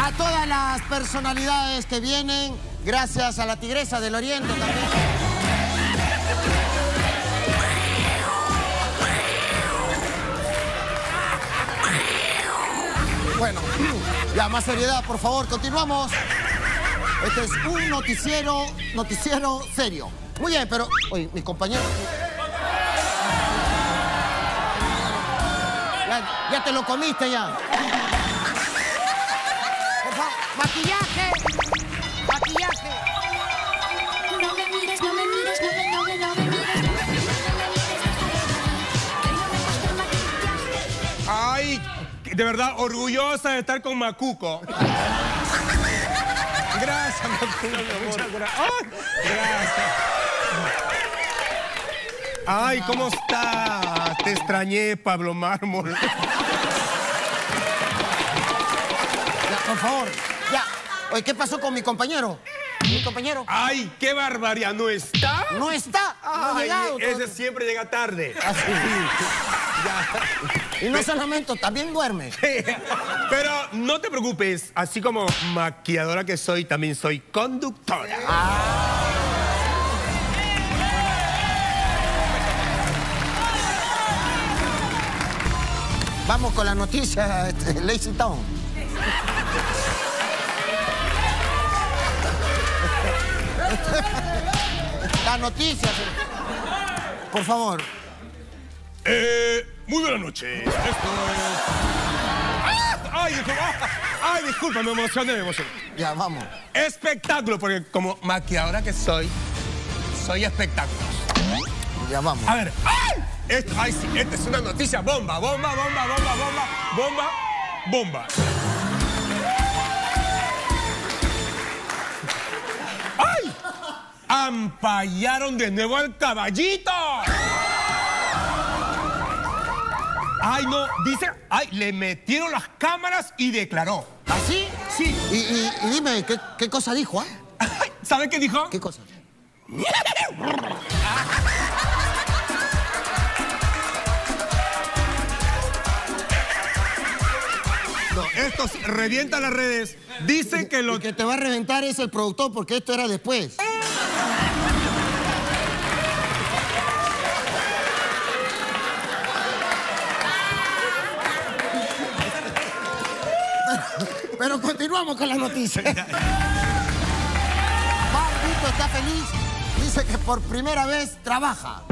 A todas las personalidades que vienen, gracias a la Tigresa del Oriente también. Bueno, ya más seriedad, por favor, continuamos. Este es un noticiero serio. Muy bien, pero... Oye, mis compañeros... Ya te lo comiste ya. Por favor, maquillaje. Maquillaje. No me mires, no me mires, no me, no me, no me mires. Ay... De verdad, orgullosa de estar con Macuco. Gracias, Macuco. Muchas gracias. ¡Oh! Gracias. Ay, ¿cómo estás? Te extrañé, Pablo Mármol. Ya, por favor, ya. Oye, ¿qué pasó con mi compañero? Mi compañero. Ay, qué barbaridad. ¿No está? No está. Ay, no ha llegado, ese todo. Siempre llega tarde. Así. Ya. Y no solamente, también duerme. Pero no te preocupes, así como maquilladora que soy, también soy conductora. Ah. Vamos con la noticia, Lazy Town. La noticia. Por favor. Muy buenas noches. Esto es... ¡Ay, disculpa! ¡Ay, disculpa! Me emocioné, me emocioné. Ya, vamos. Espectáculo, porque como maquilladora que soy, soy espectáculos. Ya, vamos. A ver. ¡Ay! Esto, ay, sí, esta es una noticia bomba. Bomba, bomba, bomba, bomba, bomba, bomba. ¡Ay! Ampallaron de nuevo al caballito. Ay, no, dice, ay, le metieron las cámaras y declaró. ¿Así? Sí. Y dime, ¿qué cosa dijo? ¿Sabes qué dijo? ¿Qué cosa? No, estos revientan las redes. Dicen que lo... El que te va a reventar es el productor, porque esto era después. Pero continuamos con la noticia. Maldito está feliz. Dice que por primera vez trabaja.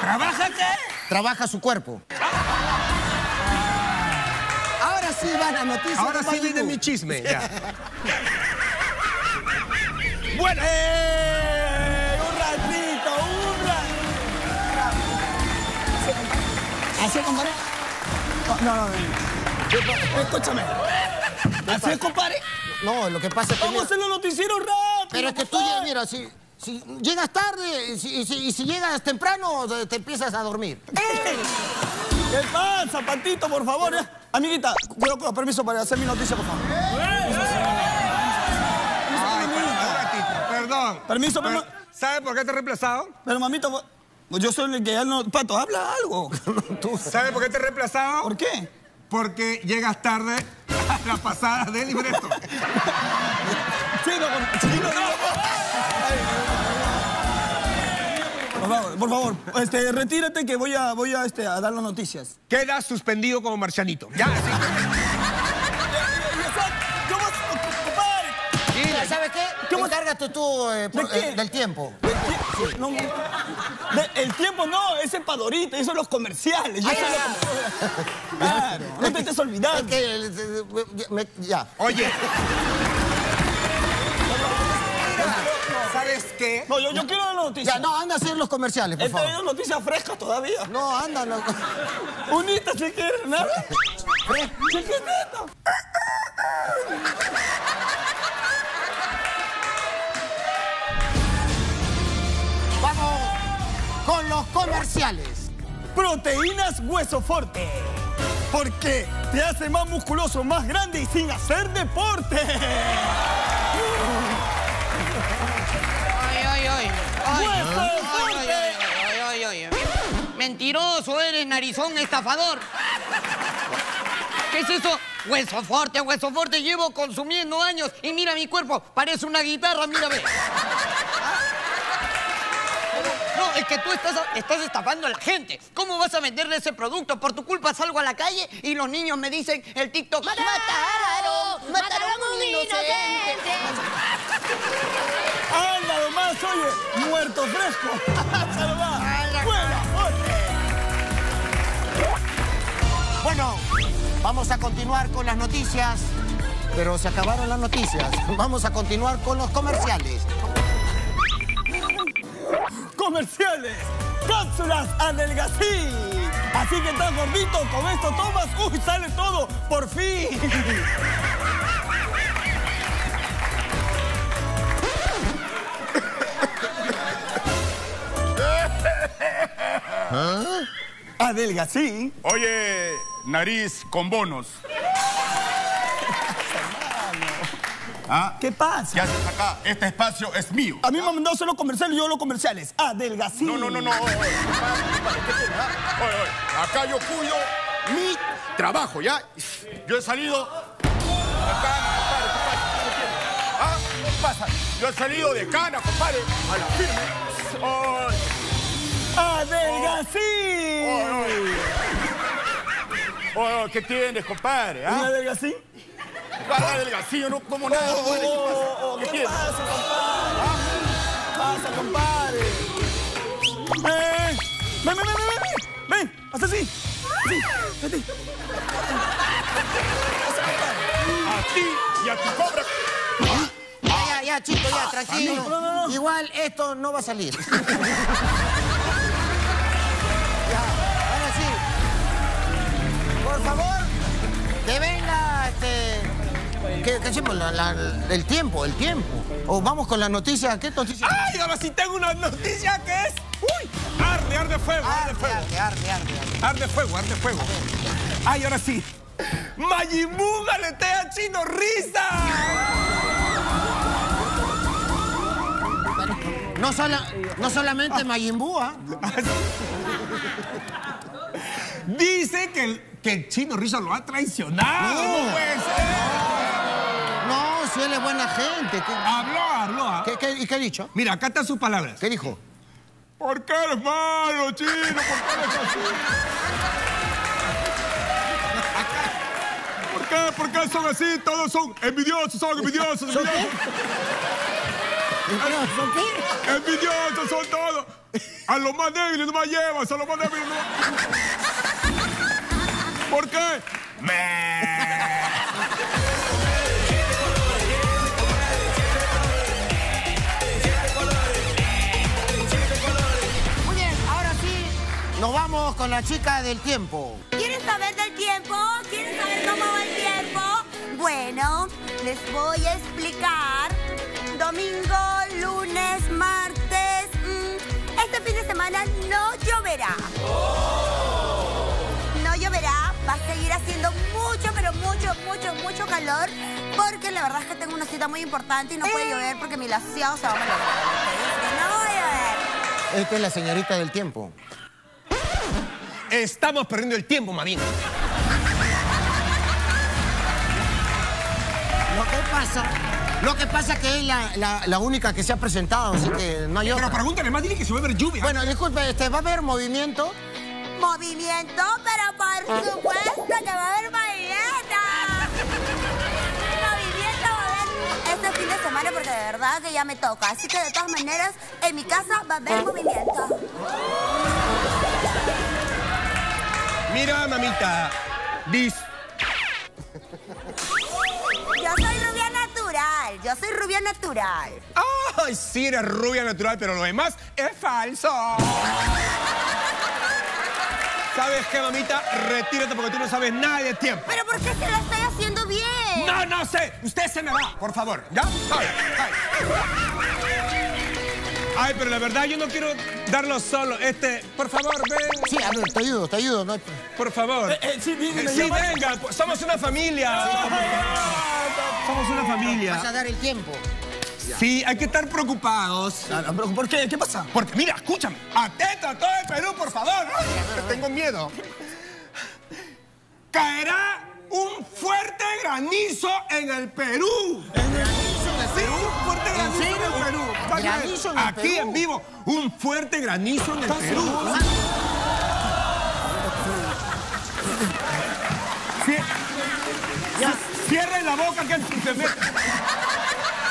¿Trabaja qué? Trabaja su cuerpo. Ahora sí va la noticia. Ahora sí viene mi chisme. Ya. Bueno. Un ratito, un ratito. ¿Así, compadre? No. Escúchame. ¿Así, compadre? No, lo que pasa es que... Vamos a hacer los noticieros rápido. Pero es que tú, mira, si llegas tarde y si llegas temprano, te empiezas a dormir. ¿Qué pasa, Patito, por favor? Amiguita, con permiso para hacer mi noticia, por favor. Perdón. Permiso, perdón. ¿Sabes por qué te he reemplazado? Pero, mamito, yo soy el que ya no... Pato, habla algo. ¿Sabes por qué te he reemplazado? ¿Por qué? Porque llegas tarde a la pasada de libreto. Chino, Chino, no. Por favor, retírate que voy a dar las noticias. Queda suspendido como marcianito. Ya, sí. ¿Cómo? Compadre. ¿Sabes qué? ¿Cómo cárgate tú del tiempo? No, el tiempo no, ese es para ahorita, eso es los comerciales. Claro, no te estés olvidando. Es que, ya. Oye. ¿Sabes qué? No, yo quiero la noticia. Ya, no, anda a hacer los comerciales, por favor. He traído noticias frescas todavía. No, anda. No. Unita, si quieres, nada. Chiquitito. Con los comerciales. Proteínas Huesoforte. Porque te hace más musculoso, más grande y sin hacer deporte. Mentiroso eres, narizón, estafador. ¿Qué es eso? Huesoforte, Huesoforte. Llevo consumiendo años y mira mi cuerpo, parece una guitarra, mírame. No, es que tú estás estafando a la gente. ¿Cómo vas a venderle ese producto? Por tu culpa salgo a la calle y los niños me dicen el TikTok. ¡Mataron a un inocente! ¡Anda nomás, oye! ¡Muerto fresco! ¡Anda nomás! Bueno, vamos a continuar con las noticias. Pero se acabaron las noticias. Vamos a continuar con los comerciales. Comerciales, cápsulas Adelgacín. Así que estás gordito, con esto tomas, uy, sale todo, por fin. ¿Ah? Adelgacín. Oye, nariz con bonos. ¿Ah? ¿Qué pasa? ¿Qué haces acá? Este espacio es mío. A mí me han mandado solo comerciales, yo los comerciales. Adelgacín. No. Acá yo cuido mi trabajo, ¿ya? Yo he salido... ¿Ah? ¿Qué pasa? Yo he salido de cana, compadre. A la firme. ¡Adelgacín! ¿Qué tienes, compadre? ¿Ah? ¿Un adelgacín? Para Adelgacín, no como nada. ¿Qué pasa, compadre? Pasa, compadre. Ven, haz así. Así. A ti y a tu cobra. Ya, chico, ya, tranquilo. No. Igual esto no va a salir. Ya, ahora sí. Por favor, que venga ¿Qué hacemos? El tiempo. O vamos con las noticias. ¿Qué noticias? ¡Ay! Ahora sí tengo una noticia que es... ¡Uy! Arde fuego. ¡Ay! Ahora sí. Mayimbú galetea a Chino Risas. No solamente Mayimbú, ¿ah? Dice que Chino Risas lo ha traicionado. ¡No puede ser! Si él es buena gente. Habló. ¿Qué ha dicho? Mira, acá están sus palabras. ¿Qué dijo? ¿Por qué eres malo, Chino? ¿Por qué eres así? ¿Por qué son así? Todos son envidiosos, son envidiosos. ¿Qué? Envidiosos son todos. A los más débiles no más llevas, ¿Por qué? Nos vamos con la chica del tiempo. ¿Quieren saber del tiempo? ¿Quieren saber cómo va el tiempo? Bueno, les voy a explicar. Domingo, lunes, martes. Este fin de semana no lloverá. No lloverá, va a seguir haciendo mucho, pero mucho calor. Porque la verdad es que tengo una cita muy importante y no puede llover porque mi laseado se va a morir. No va a llover. Esta es la señorita del tiempo. Estamos perdiendo el tiempo, Madina. Lo que pasa es que es la única que se ha presentado, así que no hay otra. Pero pregúntale más, dile que se va a haber lluvia. Bueno, disculpe, ¿va a haber movimiento? ¿Movimiento? Pero por supuesto que va a haber movimiento. Movimiento va a haber este fin de semana porque de verdad que ya me toca. Así que de todas maneras, en mi casa va a haber movimiento. Mira, mamita, Yo soy rubia natural. Ay, sí, eres rubia natural, pero lo demás es falso. ¿Sabes qué, mamita? Retírate porque tú no sabes nada de tiempo. ¿Pero por qué se lo estoy haciendo bien? No sé. Usted se me va, por favor. ¿Ya? Ay. Ay, pero la verdad yo no quiero darlo solo. Por favor, ven. Sí, a ver, te ayudo, no. Por favor. Sí, venga, somos una familia. Somos una familia. Vas a dar el tiempo. Sí, hay que estar preocupados. ¿Por qué? ¿Qué pasa? Porque, mira, escúchame. Atento a todo el Perú, por favor. Tengo miedo. Caerá un fuerte granizo en el Perú. ¿En el Perú? Un fuerte granizo en el Perú. ¿Granizo en el Perú? Aquí en vivo, un fuerte granizo en el Perú. Cierren la boca que se me...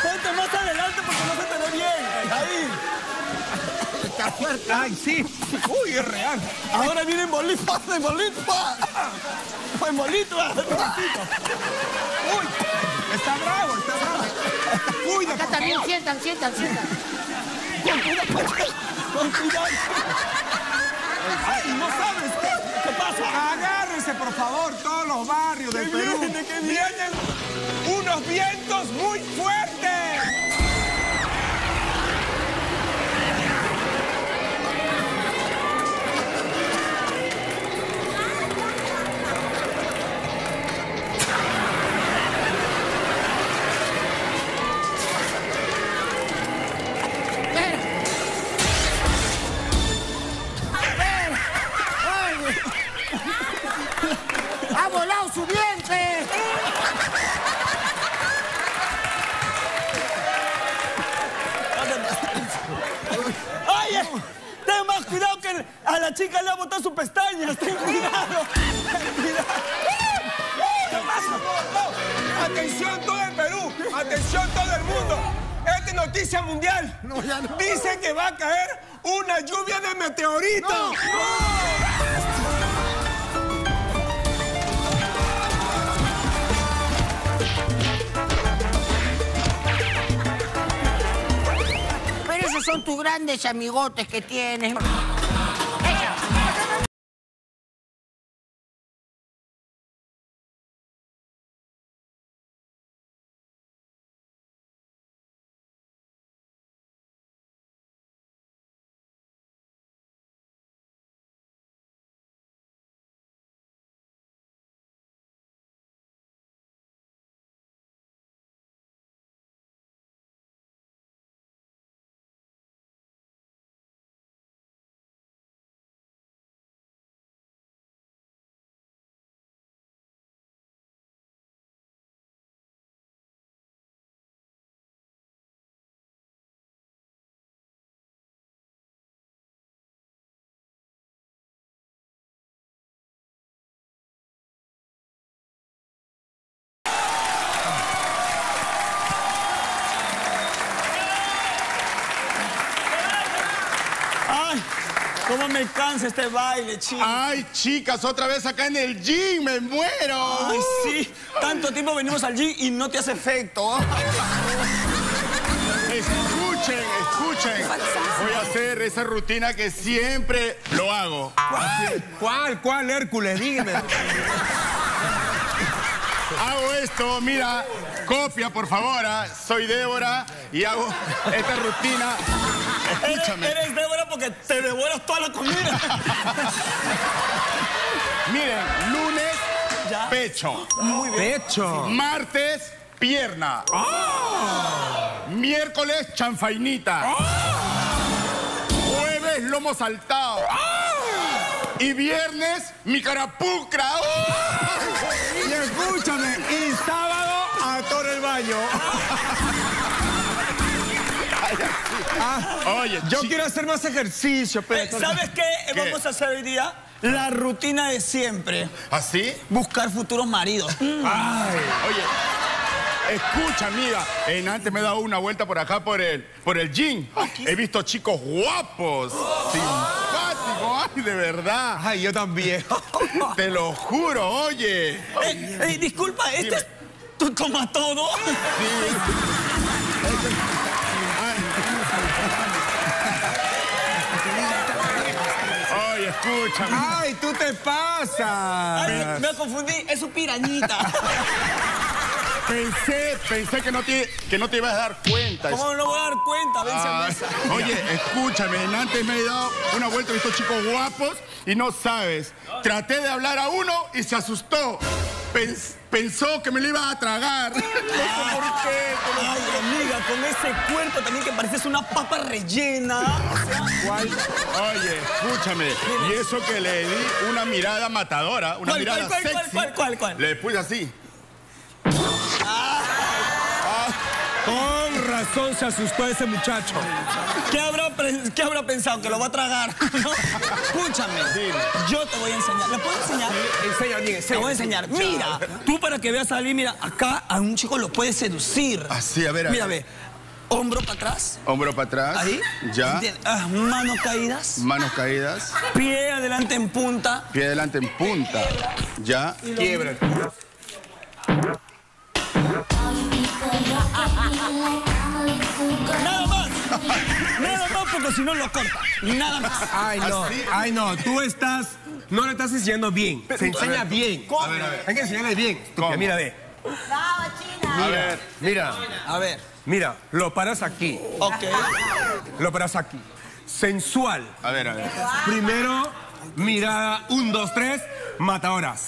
Ponte más adelante porque no se te ve bien. Ahí. Está fuerte. Ay, sí. Uy, es real. Ahora vienen bolitas de bolitas. Pues bolitas. Uy, está bravo, está bravo. Uy, acá también sientan, sientan, sientan. Con cuidado. Con cuidado. Ay, no sabes qué pasa. Agárrense, por favor, todos los barrios del Perú. Que vienen unos vientos muy fuertes. ¡Su vientre! ¡Oye! Ten más cuidado que a la chica le va a botar sus pestañas. ¡Ten cuidado! ¡Ten cuidado! ¿Qué pasa? ¡Atención todo el Perú! ¡Atención todo el mundo! Esta es noticia mundial. Dicen que va a caer una lluvia de meteoritos. ¡No! Son tus grandes amigotes que tienes. ¿Cómo me cansa este baile, chicos? Ay, chicas, otra vez acá en el gym, me muero. Ay, sí. Tanto tiempo venimos al gym y no te hace efecto. Escuchen, escuchen. Voy a hacer esa rutina que siempre lo hago. ¿Cuál? ¿Cuál? ¿Cuál, Hércules? Dígame. Hago esto, mira, copia, por favor. Soy Débora y hago esta rutina. Escúchame. Eres Débora porque te devoras toda la comida. Miren, lunes, ¿ya? Pecho. Muy bien. Pecho. Martes, pierna. Oh. Miércoles, chanfainita. Oh. Jueves, lomo saltado. Oh. Y viernes, mi carapucra. Oh. Y escúchame, y sábado, a todo el baño. Ah, oye, yo quiero hacer más ejercicio, pero... ¿Sabes qué vamos a hacer hoy día? La rutina de siempre. ¿Así? Buscar futuros maridos. Ay, oye, escucha, amiga. Antes me he dado una vuelta por acá por el gym. He visto chicos guapos, simpáticos. Ay, de verdad. Ay, yo también. Te lo juro, oye. Disculpa, ¿este es tu tomatodo? Sí. Escúchame. ¡Ay, tú te pasas! Ay, me confundí, es su pirañita. Pensé que no te ibas a dar cuenta. ¿Cómo no voy a dar cuenta? Vence a mesa. Oye, escúchame, antes me he dado una vuelta de estos chicos guapos y no sabes. Traté de hablar a uno y se asustó. Pensó que me lo iba a tragar. No sé por qué. Ay, amiga, con ese cuerpo también que pareces una papa rellena. ¿Cuál? Oye, escúchame. Y eso que le di una mirada matadora, una mirada sexy. ¿Cuál? Le puse así. Con razón se asustó ese muchacho. ¿Qué habrá pensado? Que lo va a tragar. ¿No? Escúchame. Dime. Yo te voy a enseñar. ¿Le puedo enseñar? Sí, enseña. Te voy a enseñar. Mira, tú para que veas a alguien, mira, acá a un chico lo puedes seducir. Así, a ver. Mira, ve. Hombro para atrás. Hombro para atrás. Ahí. Ya. Manos caídas. Manos caídas. Pie adelante en punta. Pie adelante en punta. Ya. Quiebra. Nada más porque si no lo corta. Nada más. Ay no, tú estás, no lo estás enseñando bien. Se enseña bien. ¿Cómo? A ver. Hay que enseñarle bien. ¿Cómo? Mira, ve. Bravo, China. Mira, lo paras aquí. Ok. Lo paras aquí. Sensual. A ver. Primero, mirada, 1, 2, 3, matadoras.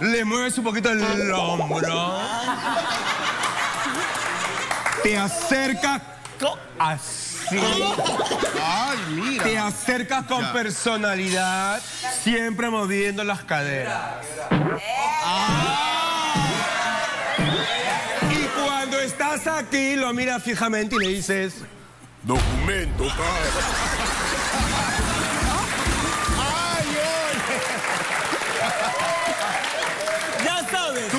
Le mueves un poquito el hombro. Te acercas así. Ay, mira. Te acercas con personalidad, siempre moviendo las caderas. Y cuando estás aquí, lo miras fijamente y le dices... Documento, cara.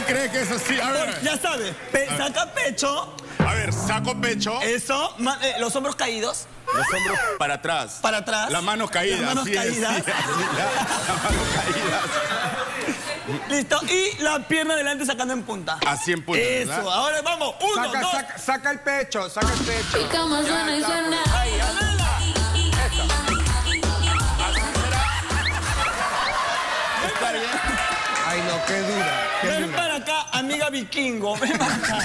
¿Crees que es así? A ver. Ya sabes, saca pecho. A ver, saco pecho. Eso, los hombros caídos. Los hombros para atrás. Para atrás. Las manos caídas. Las manos caídas. Las manos caídas. Listo. Y la pierna adelante sacando en punta. Así en punta. Eso, ¿verdad? Ahora vamos. 1, 2. Saca el pecho, saca el pecho. Y como suena y suena. Ahí, ¿está bien? Ay, no, qué dura. Ven para acá, amiga vikingo. Ven para acá.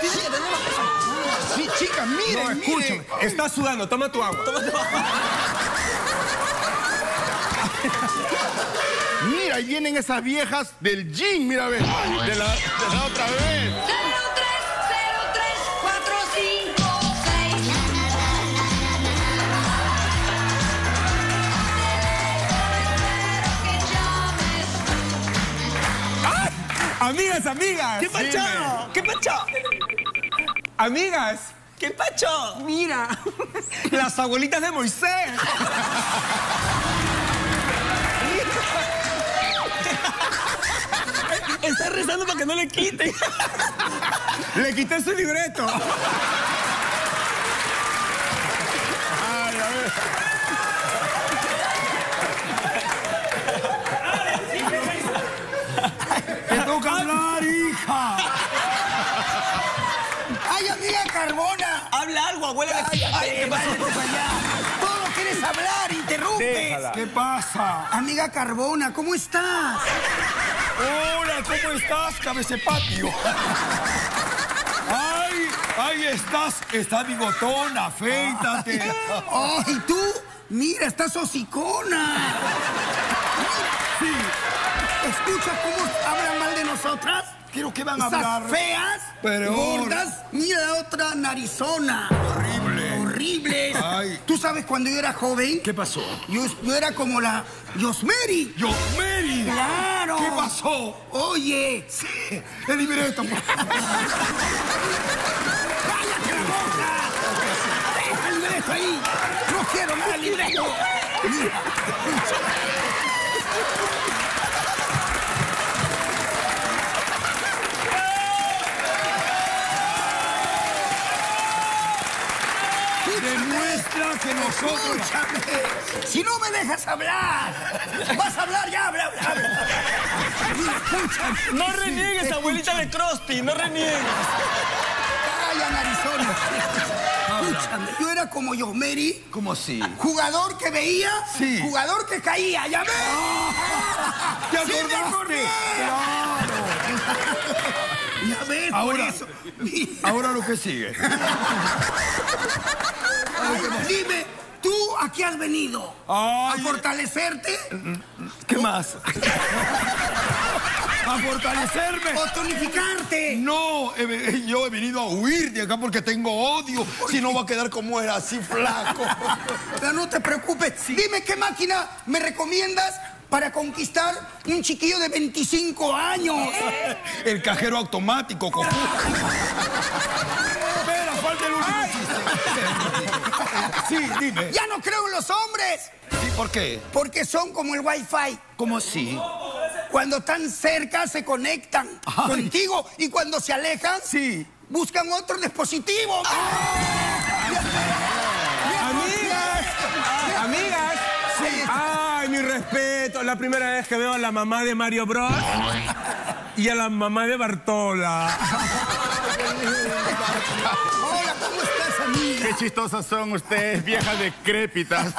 Tienes que tener una cosa. Sí, chica, miren, no, escúchame. Está sudando, toma tu agua. Mira, ahí vienen esas viejas del gym, mira, ven. De la otra vez. 0, 3, 0, 3, 4, 5, 6. Amigas. ¿Qué pacho? Sí, ¿qué pacho? Amigas. ¿Qué pacho? Mira, las abuelitas de Moisés. Está rezando para que no le quiten. Le quité su libreto. Ay, a ver. ¡Hablar, hija! ¡Ay, amiga Carbona! ¡Habla algo, abuela! ¡Ay, qué pasó! ¡Todo quieres hablar! ¡Interrumpes! Déjala. ¿Qué pasa? Amiga Carbona, ¿cómo estás? ¡Hola! ¿Cómo estás, cabecepatio? ¡Ay! ¡Ahí estás! ¡Está bigotona! ¡Afeítate! ¡Ay, tú! ¡Mira, estás hocicona! ¡Sí! ¿Escucha cómo hablan mal de nosotras? Quiero que van a hablar. Esas feas, pero gordas, mira la otra narizona. Horrible. Ay. ¿Tú sabes cuando yo era joven? ¿Qué pasó? Yo era como la Yosmeri. ¡Yosmeri! ¡Claro! ¿Qué pasó? Oye. Sí, el libreto. ¡Cállate la boca! ¡Deja el libreto ahí! ¡No quiero nada el libreto! Mira. Que nosotros... Escúchame, si no me dejas hablar, vas a hablar ya, habla. Escúchame. No reniegues, sí, abuelita de Krusty, no reniegues. Calla, narizona. Escúchame, yo era era como Yosmeri. ¿Cómo sí? Jugador que veía, sí. Jugador que caía. ¡Ya ves! Oh, ¿te acordaste? ¡Sí me acordé! ¡Claro! ¡Ya ves! Ahora, ahora lo que sigue. Dime, ¿tú a qué has venido? Ay. ¿A fortalecerte? ¿Qué más? ¿A fortalecerme? ¿O tonificarte? No, yo he venido a huir de acá porque tengo odio. ¿Por si qué? No va a quedar como era, así flaco. Pero no te preocupes. Sí. Dime qué máquina me recomiendas para conquistar un chiquillo de 25 años. El cajero automático, cojudo. Espera, falta el último chiste. Sí, dime. Ya no creo en los hombres. ¿Sí? ¿Por qué? Porque son como el wifi. ¿Cómo sí? Cuando están cerca se conectan contigo y cuando se alejan sí. Buscan otro dispositivo. Amigas, amigas, sí. Ay, mi respeto, la primera vez que veo a la mamá de Mario Bros y a la mamá de Bartola. Hola, ¿cómo estás, amiga? Qué chistosas son ustedes, viejas decrépitas.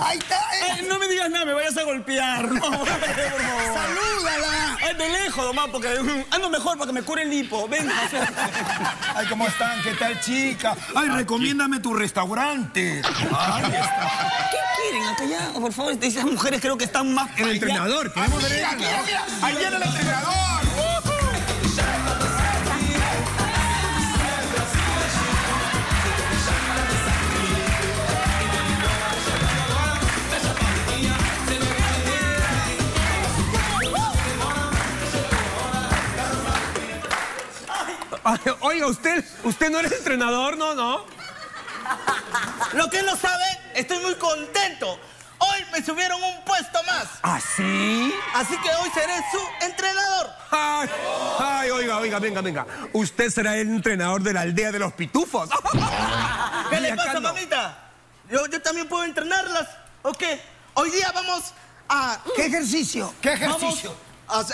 Ahí está. No me digas nada, me vayas a golpear. No, por favor. ¡Salúdala! Ay, me lejos, nomás, porque ando mejor para que me cure el hipo. Venga. Ay, ¿cómo están? ¿Qué tal, chica? Ay, recomiéndame tu restaurante. Ay, ¿qué quieren? Acá ya, por favor, esas mujeres creo que están más... El entrenador. Tenemos derecho. ¡Ahí viene el entrenador! Oiga, ¿usted no eres entrenador, no, no? Lo que no sabe, estoy muy contento. Hoy me subieron un puesto más. ¿Ah, sí? Así que hoy seré su entrenador. Ay, ay, oiga, oiga, venga, venga. Usted será el entrenador de la aldea de los pitufos. ¿Qué le pasa, mamita? ¿Yo también puedo entrenarlas? ¿O qué? Hoy día vamos a... ¿Qué ejercicio? ¿Qué ejercicio? Vamos... ¿Qué vas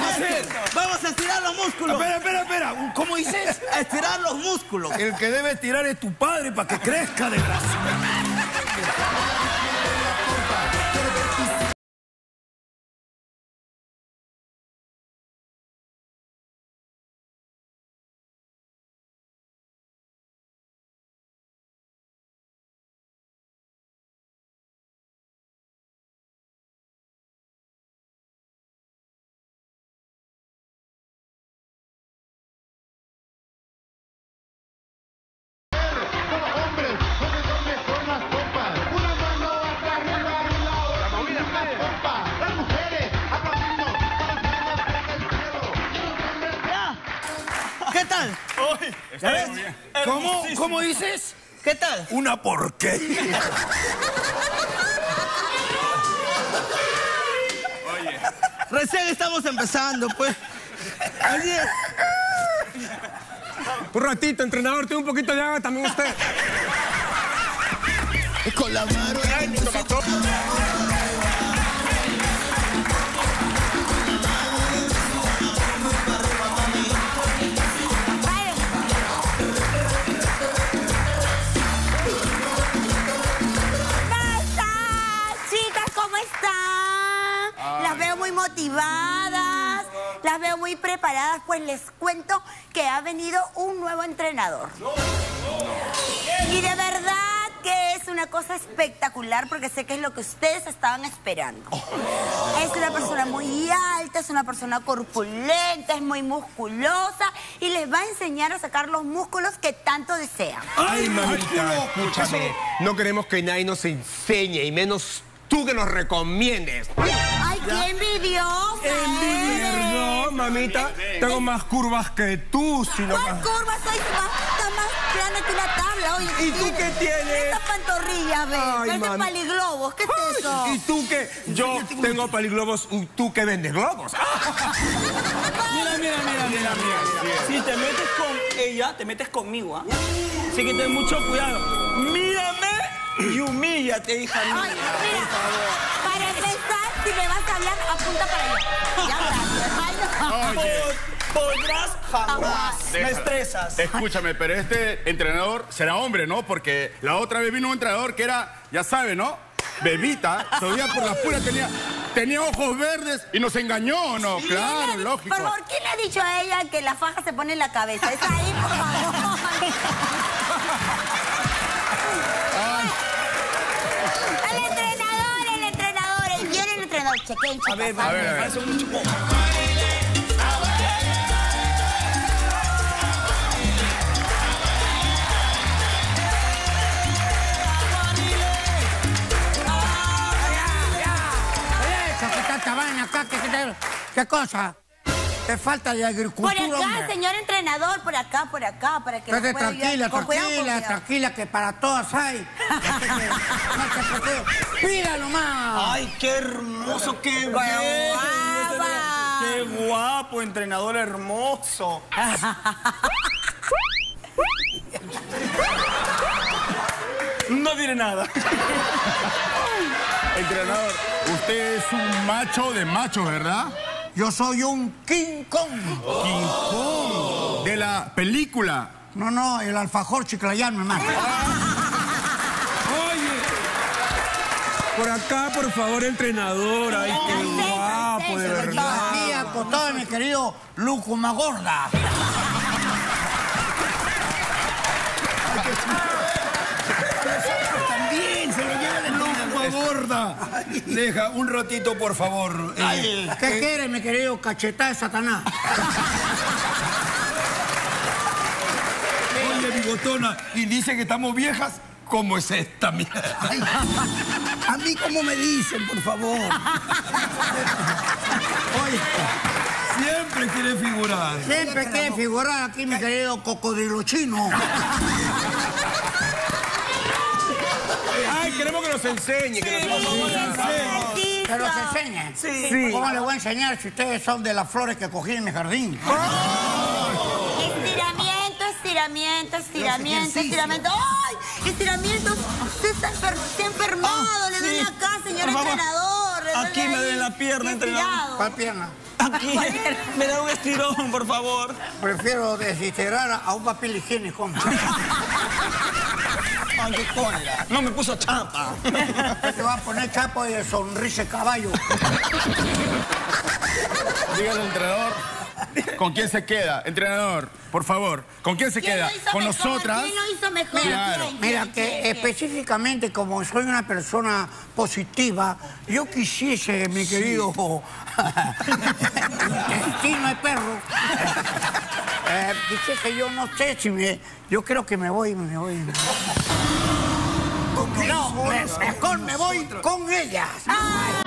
a hacer? Vamos a estirar los músculos. Espera, espera, espera. ¿Cómo dices? A estirar los músculos. El que debe estirar es tu padre para que crezca de grasa. ¿Cómo dices? ¿Qué tal? Una porquería. Oye. Recién estamos empezando, pues. Así es. Un ratito, entrenador, tiene un poquito de agua también usted. Con la mano. Motivadas, las veo muy preparadas, pues les cuento que ha venido un nuevo entrenador. Y de verdad que es una cosa espectacular porque sé que es lo que ustedes estaban esperando. Es una persona muy alta, es una persona corpulenta, es muy musculosa y les va a enseñar a sacar los músculos que tanto desean. Ay, mamita, escúchame, no queremos que nadie nos enseñe y menos tú que nos recomiendes. ¡Ay, qué envidiosa! Envidiosa, mamita. Tengo más curvas que tú, si no más. Curvas, soy más plana que una tabla. Oye, ¿y tú qué tienes? Estas pantorrillas, ¿ves? Vendes paliglobos, ¿qué es eso? ¿Y tú qué? Yo tengo paliglobos, ¿y tú qué vendes globos? Mira, mira, mira, mira, mira. Si te metes con ella, te metes conmigo, ¿ah? Así que ten mucho cuidado. Mírame y humíllate, hija mía. Por favor. Para empezar, si me vas a hablar, apunta para allá. Ya, gracias. Oye. Podrás jamás. Me estresas. Escúchame, pero este entrenador será hombre, ¿no? Porque la otra vez vino un entrenador que era, ya sabe, ¿no? Bebita, todavía por las puras tenía ojos verdes y nos engañó, ¿no? Sí, claro, lógico. Por favor, ¿quién le ha dicho a ella que la faja se pone en la cabeza? Es ahí, por favor. El entrenador. Chequeen, chicas. A ver, me parece un chico. ¿Qué cosa? Te falta de agricultura. Por acá, hombre. Señor entrenador, por acá, para que entonces, tranquila, que para todas hay. Míralo más. Ay, qué hermoso, qué guapo. Qué guapo, entrenador hermoso. No diré nada. Entrenador, usted es un macho de machos, ¿verdad? Yo soy un King Kong. Oh. King Kong. De la película. No, el alfajor chiclayano, hermano. Oye. Por acá, por favor, entrenador. Ay, qué guapo, de verdad. Aquí acostado, mi querido Lúcuma Gorda. Gorda, deja un ratito, por favor. ¿Qué quieres, mi querido cachetá de Satanás? Oye, bigotona, y dice que estamos viejas, ¿cómo es esta mierda? Ay, a mí, ¿cómo me dicen, por favor? Oye, siempre quiere figurar. Siempre quiere figurar aquí, mi querido cocodrilo chino. Ay, queremos que nos enseñe. Sí, que nos enseñe. Sí. ¿Cómo le voy a enseñar si ustedes son de las flores que cogí en mi jardín? Oh. Estiramiento. ¡Ay! Estiramiento. Usted está enfermado. Le duele acá, señor entrenador. Aquí me duele la pierna, entrenador. ¿Cuál pierna? Aquí. Me da un estirón, por favor. Prefiero desestirrar a un papel higiénico. No me puso chapa. Te va a poner chapa y sonrisa caballo. Dígale, entrenador, ¿con quién se queda? Entrenador, por favor, ¿con quién se queda? Con nosotras. ¿Quién lo hizo mejor? Claro. Mira, que específicamente, como soy una persona positiva, yo quisiese, mi querido... Chino es perro. Dice que yo no sé si me... Yo creo que me voy. No, mejor me voy con ellas. Ay.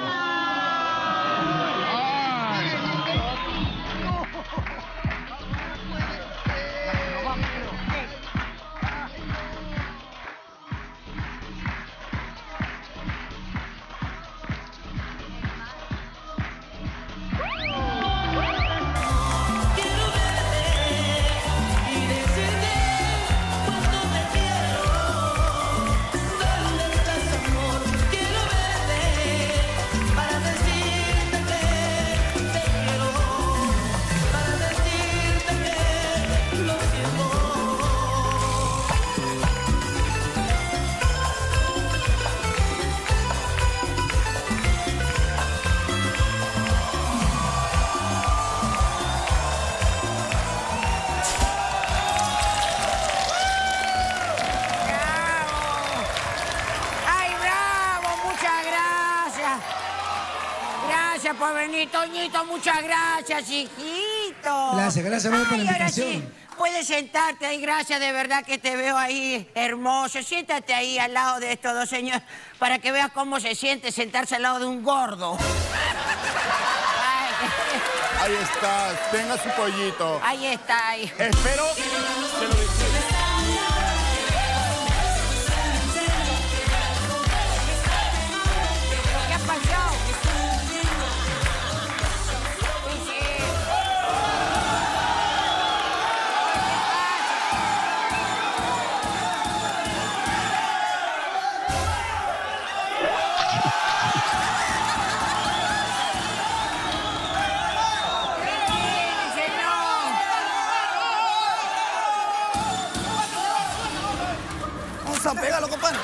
Por venir, Toñito, muchas gracias, hijito. Gracias por la invitación. Ahora sí, puedes sentarte ahí, gracias, de verdad que te veo ahí, hermoso. Siéntate ahí al lado de estos dos señores para que veas cómo se siente sentarse al lado de un gordo. Ay. Ahí está, tenga su pollito. Ahí está. Ahí. Espero que lo disfrutes. pégalo, compadre.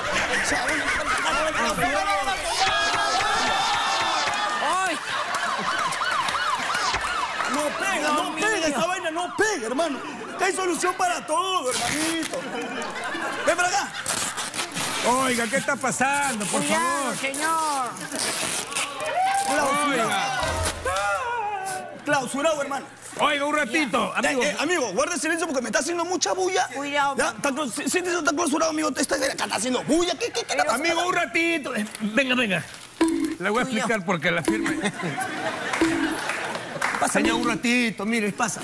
No pega, esa vaina no pega, hermano. Hay solución para todo, hermanito. Ven para acá. Oiga, ¿qué está pasando, por favor? Señor. Clausurado, hermano. Oiga, un ratito, amigo. Amigo, guarda el silencio porque me está haciendo mucha bulla. Cuidado. Siéntese, está clausurado, amigo. Está haciendo bulla. ¿Qué amigo, un ratito. Venga. Le voy a explicar por qué la firma. Pasa, señor, un ratito, mire, pasa.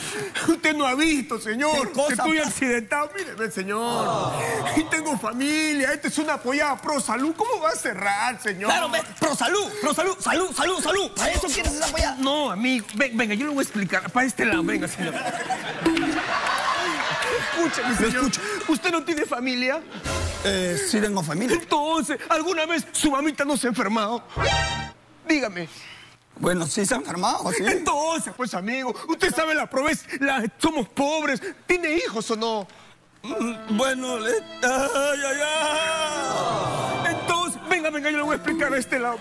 Usted no ha visto, señor. Estoy accidentado, mire, señor. Y tengo familia, esta es una apoyada pro salud. ¿Cómo va a cerrar, señor? Claro, pro salud. ¿Para eso quieres esa apoyada? No, amigo, venga, yo le voy a explicar. Para este lado, venga, señor. Escúchame, señor. ¿Usted no tiene familia? Sí tengo familia. Entonces, ¿alguna vez su mamita no se ha enfermado? Dígame. Bueno, sí se han armado, sí. Entonces, pues, amigo, usted sabe la pobreza, somos pobres. ¿Tiene hijos o no? Bueno, entonces, venga, yo le voy a explicar a este lado.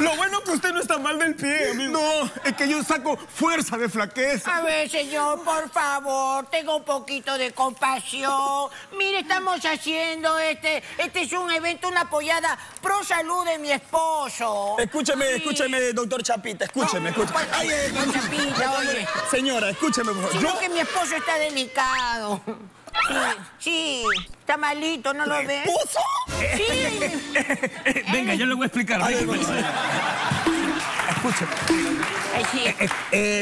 Lo bueno que usted no está mal del pie, amigo. No, es que yo saco fuerza de flaqueza. A ver, señor, por favor, tenga un poquito de compasión. Mire, estamos haciendo este es un evento, una apoyada pro salud de mi esposo. Escúcheme, doctor Chapita, escúcheme. Chapita, oye. Señora, escúcheme, por favor. Sino que mi esposo está delicado. Sí, está malito, ¿no lo ves? ¿Esposo? Sí. Venga, yo le voy a explicar. Escúchame. Sí.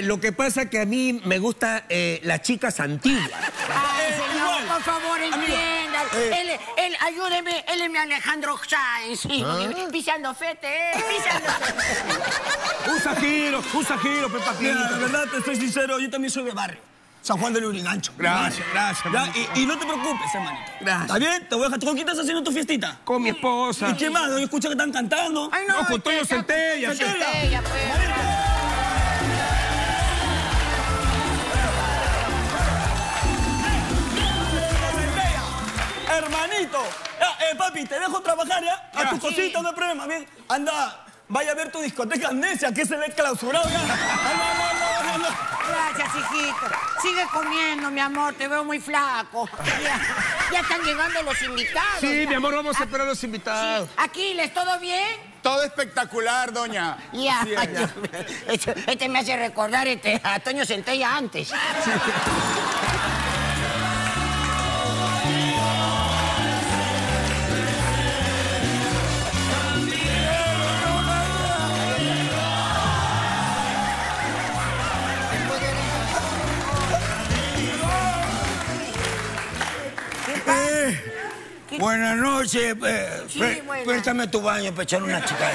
Lo que pasa es que a mí me gustan las chicas antiguas. Ay, señor, por favor, entienda. Ayúdeme, él es mi Alejandro Sáenz. ¿Sí? Pisando fete, pisando fete. Usa giros, Pepa. Mira, la verdad, te estoy sincero, yo también soy de barrio. San Juan de Lurigancho. Gracias. Y no te preocupes, hermanito. Gracias. ¿Está bien? Te voy a dejar. ¿Con quién estás haciendo tu fiestita? Con mi esposa. ¿Y qué más? Yo escucho que están cantando. Ay, no, con Toño Centella. Centella, pues. Hermanito. Papi, te dejo trabajar, ¿ya? A tu cosita, no hay problema, ¿bien? Anda, vaya a ver tu discoteca Amnesia, que se le ha clausurado, ¿ya? No. Gracias, hijito. Sigue comiendo, mi amor, te veo muy flaco. Ya están llegando los invitados. Sí, mi amor, vamos a esperar a los invitados. Sí. Aquiles, ¿todo bien? Todo espectacular, doña. Ya. Sí, ya. Este me hace recordar a Toño Centella antes. Sí. Buenas noches, préstame tu baño para echar una chica ahí.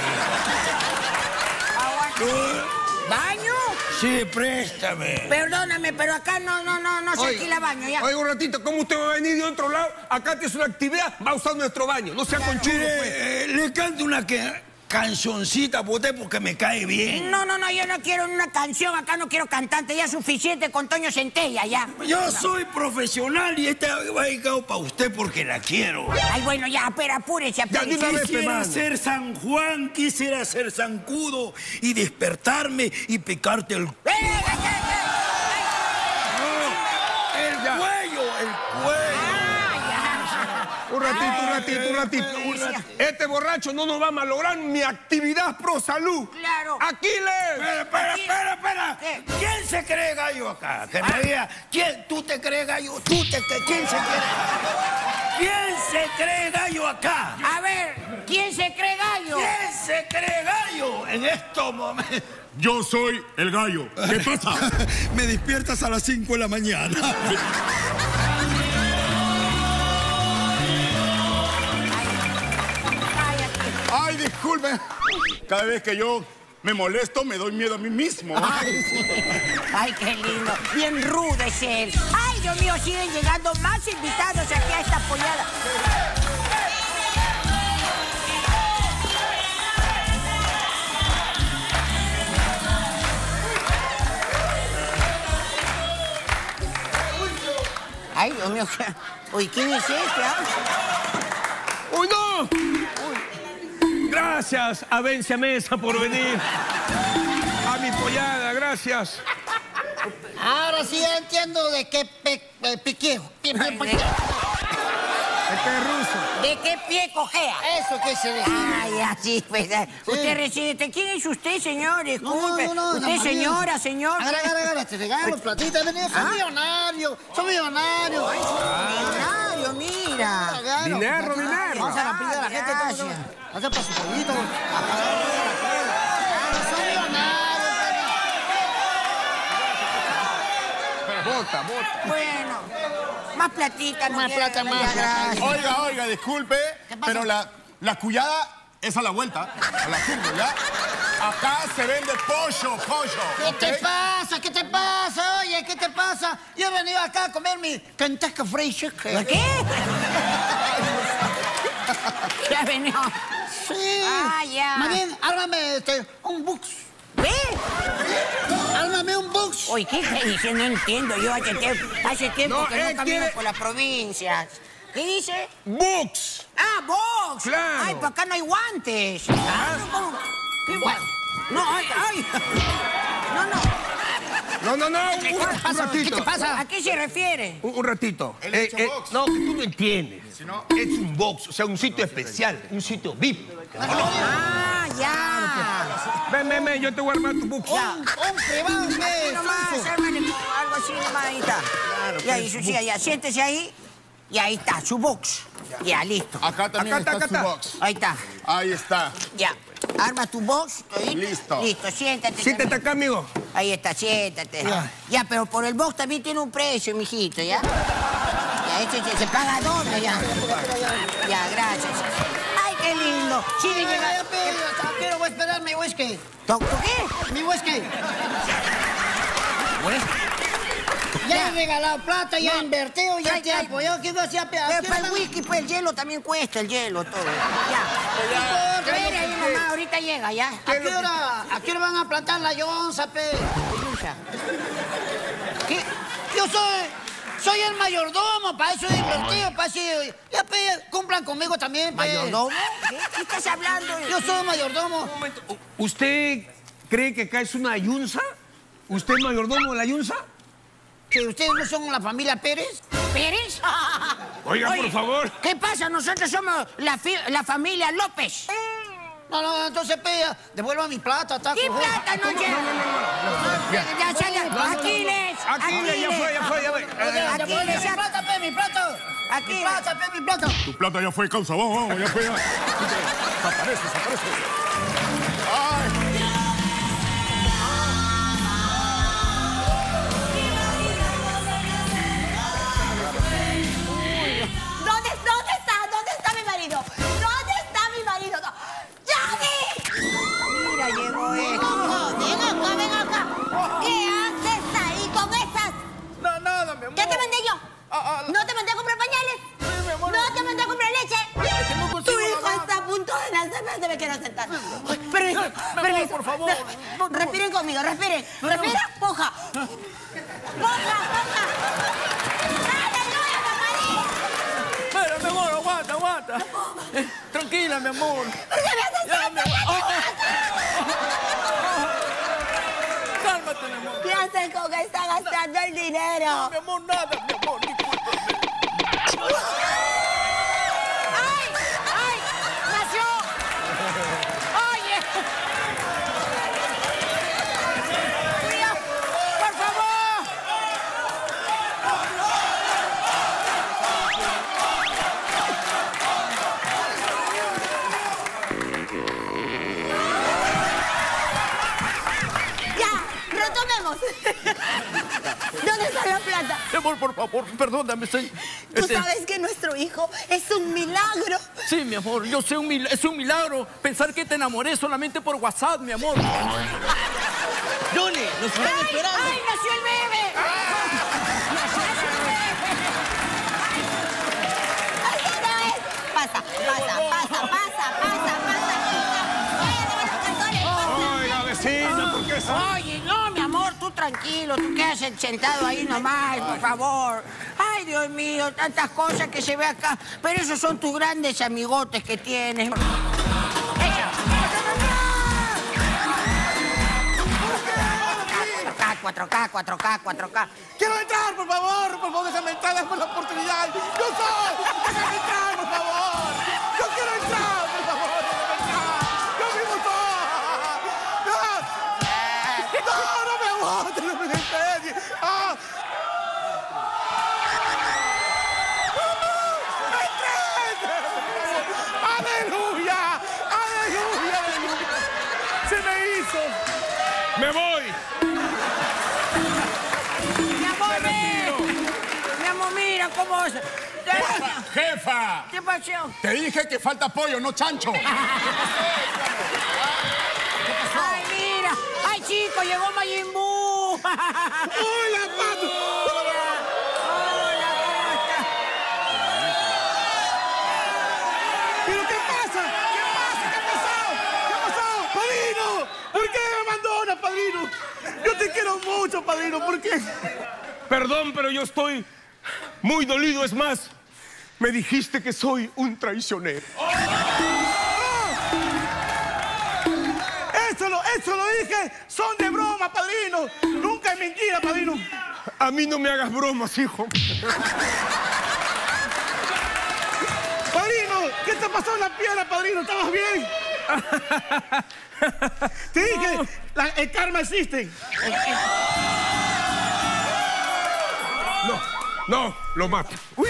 ¿Baño? Sí, préstame. Perdóname, pero acá no se alquila baño, ya. Oiga, un ratito, ¿cómo usted va a venir de otro lado? Acá te hace una actividad, va a usar nuestro baño, no sea conchudo. Le canto una cancioncita a usted porque me cae bien. No, yo no quiero una canción, acá no quiero cantante, ya es suficiente con Toño Centella, ya. Yo soy profesional y esta va dedicado para usted porque la quiero. Ay, bueno, ya, pero apúrese. Ya, quisiera ser San Juan, quisiera ser zancudo y despertarme y picarte el... Un ratito. Este borracho no nos va a malograr mi actividad pro salud. Claro. Aquiles. Espera. ¿Quién se cree gallo acá? Que me diga, ¿quién? ¿Tú te crees gallo? ¿Quién se cree? ¿Quién se cree gallo acá? A ver, ¿quién se cree gallo? ¿Quién se cree gallo en estos momentos? Yo soy el gallo. ¿Qué pasa? Me despiertas a las 5 de la mañana. Ay, disculpen. Cada vez que yo me molesto, me doy miedo a mí mismo. Ay, qué lindo. Bien rudo es él. Ay, Dios mío, siguen llegando más invitados aquí a esta apoyada. Ay, Dios mío, Uy, ¿quién es este? ¡Uy, no! Uy. Gracias a Vencia Mesa por venir. A mi pollada, gracias. Ahora sí ya entiendo de qué piqueo. ¿De qué pie cojea? Eso que se ve. Ay, así, pues. Sí. Usted reside. ¿Quién es usted, señor? Disculpe. No, usted, señora, señor. Agarra, te regalo, platita. Vení, soy millonario. Soy millonario. Ay, millonario, mira. Dinero. Vamos a la pila de la gente, casi. Vamos a para su pollito. Soy millonario. Bota. Bueno. Más platita, más no plata, más. Gracias. Oiga, disculpe, pero la cuyada es a la vuelta. A la curva, ¿ya? Acá se vende pollo. ¿Qué te pasa? Oye, ¿qué te pasa? Yo he venido acá a comer mi Kentucky Fried Chicken. ¿Qué? ¿Qué ha venido? Sí. Ah, ya. Más bien, ármame un bux. ¿Qué? ¡Ármame un box! Oye, ¿qué estás diciendo? No entiendo. Yo hace tiempo que no camino por las provincias. ¿Qué dice? ¡Box! ¡Ah, box! ¡Claro! ¡Ay, pues acá no hay guantes! ¿Ah? ¿Qué guantes? ¡No, ay! ¡No! ¡No! ¿Qué te pasa? ¿A qué se refiere? Un ratito. ¿El box? No, tú no entiendes. Si no... Es un box, o sea, un sitio especial, un sitio VIP. ¡Ah, ya! Ven, yo te voy a armar tu box. ¡Hombre, vamos! Nomás, hermano, algo así nomás, ahí está. Claro, y ahí, pues, ya, siéntese ahí. Y ahí está, su box. Ya, listo. Acá también está su box. Ahí está. Ahí está. Ya, arma tu box. Listo, siéntate. Siéntate acá, amigo. Ahí está, siéntate. Ya, pero por el box también tiene un precio, mijito, ¿ya? Ya, este se paga doble, ya. Ya, gracias. ¡Ay, qué lindo! Sí, llega. Pero voy a esperar mi whisky. ¿Tú qué? Mi whisky. Ya he regalado plata, ya he invertido, ya te he apoyado. ¿Qué vas a hacer? Pero el whisky, pues el hielo también cuesta, el hielo, todo. Ya. Espera ahí, mamá, ahorita llega, ya. ¿A qué hora van a plantar la yonza, pe? ¿Qué? Yo soy el mayordomo, para eso he invertido, para eso... Ya, pe, cumplan conmigo también, pe. ¿Mayordomo? ¿Qué estás hablando? Yo soy el mayordomo. Un momento. ¿Usted cree que acá es una yunza? ¿Usted es mayordomo de la yunza? ¿Que ustedes no son la familia Pérez? ¿Pérez? Oiga, por favor. ¿Qué pasa? Nosotros somos la familia López. No, entonces, pega, devuelva mi plata, taco. ¿Qué plata no llega? No. Aquiles, ya fue. Aquiles, mi plata. Tu plata ya fue, causa, vamos, ya fue. Desaparece. Ay. ¿No te mandé a comprar pañales? Sí, mi amor. ¿No te mandé a comprar leche? Tu hijo está a punto de lanzarme, se me quiero sentar. Permiso, por favor. Respiren conmigo, respiren. ¿Respira? ¡Poja! ¡Dale, ayuda, papadito! Pero, mi amor, aguanta. Tranquila, mi amor. Cálmate, mi amor. ¿Qué hacen con que está gastando el dinero? No, mi amor, nada, mi amor. ¡Ay! ¡Nació! ¡Oye! ¡Cuidado! ¡Por favor! ¡Ya! ¡Retomemos! ¿Dónde está la plata? Mi amor, por favor, perdóname, soy... Tú sabes que nuestro hijo es un milagro. Sí, mi amor, yo sé, es un milagro pensar que te enamoré solamente por WhatsApp, mi amor. Johnny, nos están esperando. ¡Ay, nació el bebé! ¡Ay, otra vez! Pasa. Oiga, vecina, ¿por qué Oye, no, mi amor, tú tranquilo, tú quedas sentado ahí nomás, por favor. Ay, Ay, Dios mío, tantas cosas que se ve acá. Pero esos son tus grandes amigotes que tienes. ¡4K, 4K, 4K! ¡Quiero entrar, por favor! ¡Por favor, déjame entrar! ¡Déjame la oportunidad! ¡Yo soy! ¡Déjame entrar, por favor! ¡Yo quiero entrar, por favor! ¡Déjame entrar! ¡Yo vivo todo! ¡No! ¡No, no me aguantes! ¡No me dejes! ¡Ah! ¡Entré! ¡Aleluya! ¡Aleluya! ¡Aleluya! ¡Se me hizo! ¡Me voy! ¿Cómo? ¡Jefa! ¿Qué pasó? Te dije que falta pollo, no chancho. ¿Qué pasó? ¡Ay, mira! ¡Ay, chico! ¡Llegó Mayimbú! ¡Hola, pato! ¡Hola, pato! ¿Pero qué pasa? ¿Qué pasa? ¿Qué ha pasado? ¿Qué ha pasado? ¡Padrino! ¿Por qué me abandonas, padrino? Yo te quiero mucho, padrino. ¿Por qué? Perdón, pero yo estoy... muy dolido, es más, me dijiste que soy un traicionero. ¡Oh! Eso lo dije, son de broma, padrino. Nunca es mentira, padrino. A mí no me hagas bromas, hijo. Padrino, ¿qué te pasó en la pierna, padrino? ¿Estabas bien? Te dije, el karma existe. No. No, lo mato. Uy.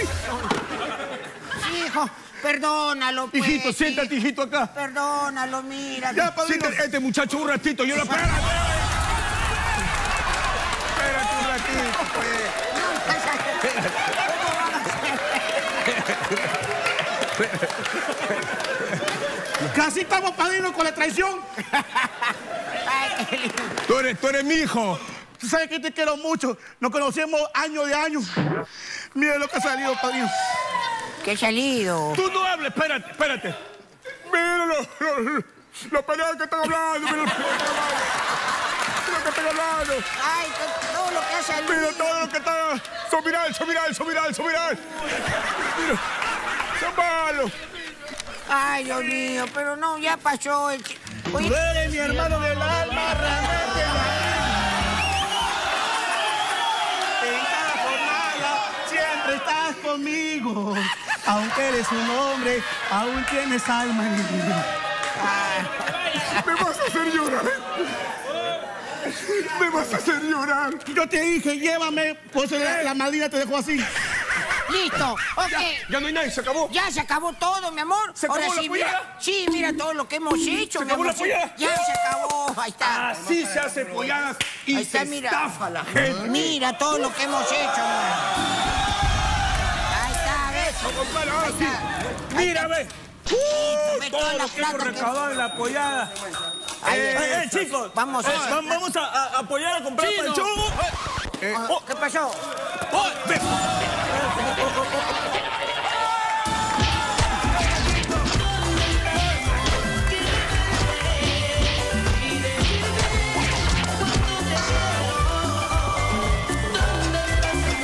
Hijo, perdónalo, pues. Hijito, siéntate, hijito, acá. Perdónalo, mira. Ya, padrino. Siéntate, este muchacho un ratito, yo lo espero. Espérate un ratito, pues. Casi estamos, padrino, con la traición. Tú eres mi hijo. Tú sabes que te quiero mucho. Nos conocemos año de año. Mira lo que ha salido, padrino. ¿Qué ha salido? Tú no hables, espérate, espérate. Mira los peleas que están hablando. Mira lo que están hablando. Ay, todo lo que ha salido. Mira todo lo que está... Son viral, son viral, son viral, son viral. Mira, son malos. Ay, Dios mío, pero no, ya pasó. El... Oye, tú eres mi hermano del alma, realmente. Estás conmigo, aunque eres un hombre, aún tienes alma en el mundo. Me vas a hacer llorar. Me vas a hacer llorar. Yo te dije, llévame, pues la madrina te dejó así. Listo, ok. Ya no hay nadie, se acabó. Ya se acabó todo, mi amor. ¿Se acabó la pollada? Sí, mira todo lo que hemos hecho. ¿Se acabó la pollada? Ya se acabó, ahí está. Así se hace polladas y se estafa la gente. Mira todo lo que hemos hecho, amor. Ah, sí. Mira, ve. Todo lo que hemos recaudado en la pollada. Chicos, vamos a apoyar a comprar para el show. ¿Qué pasó?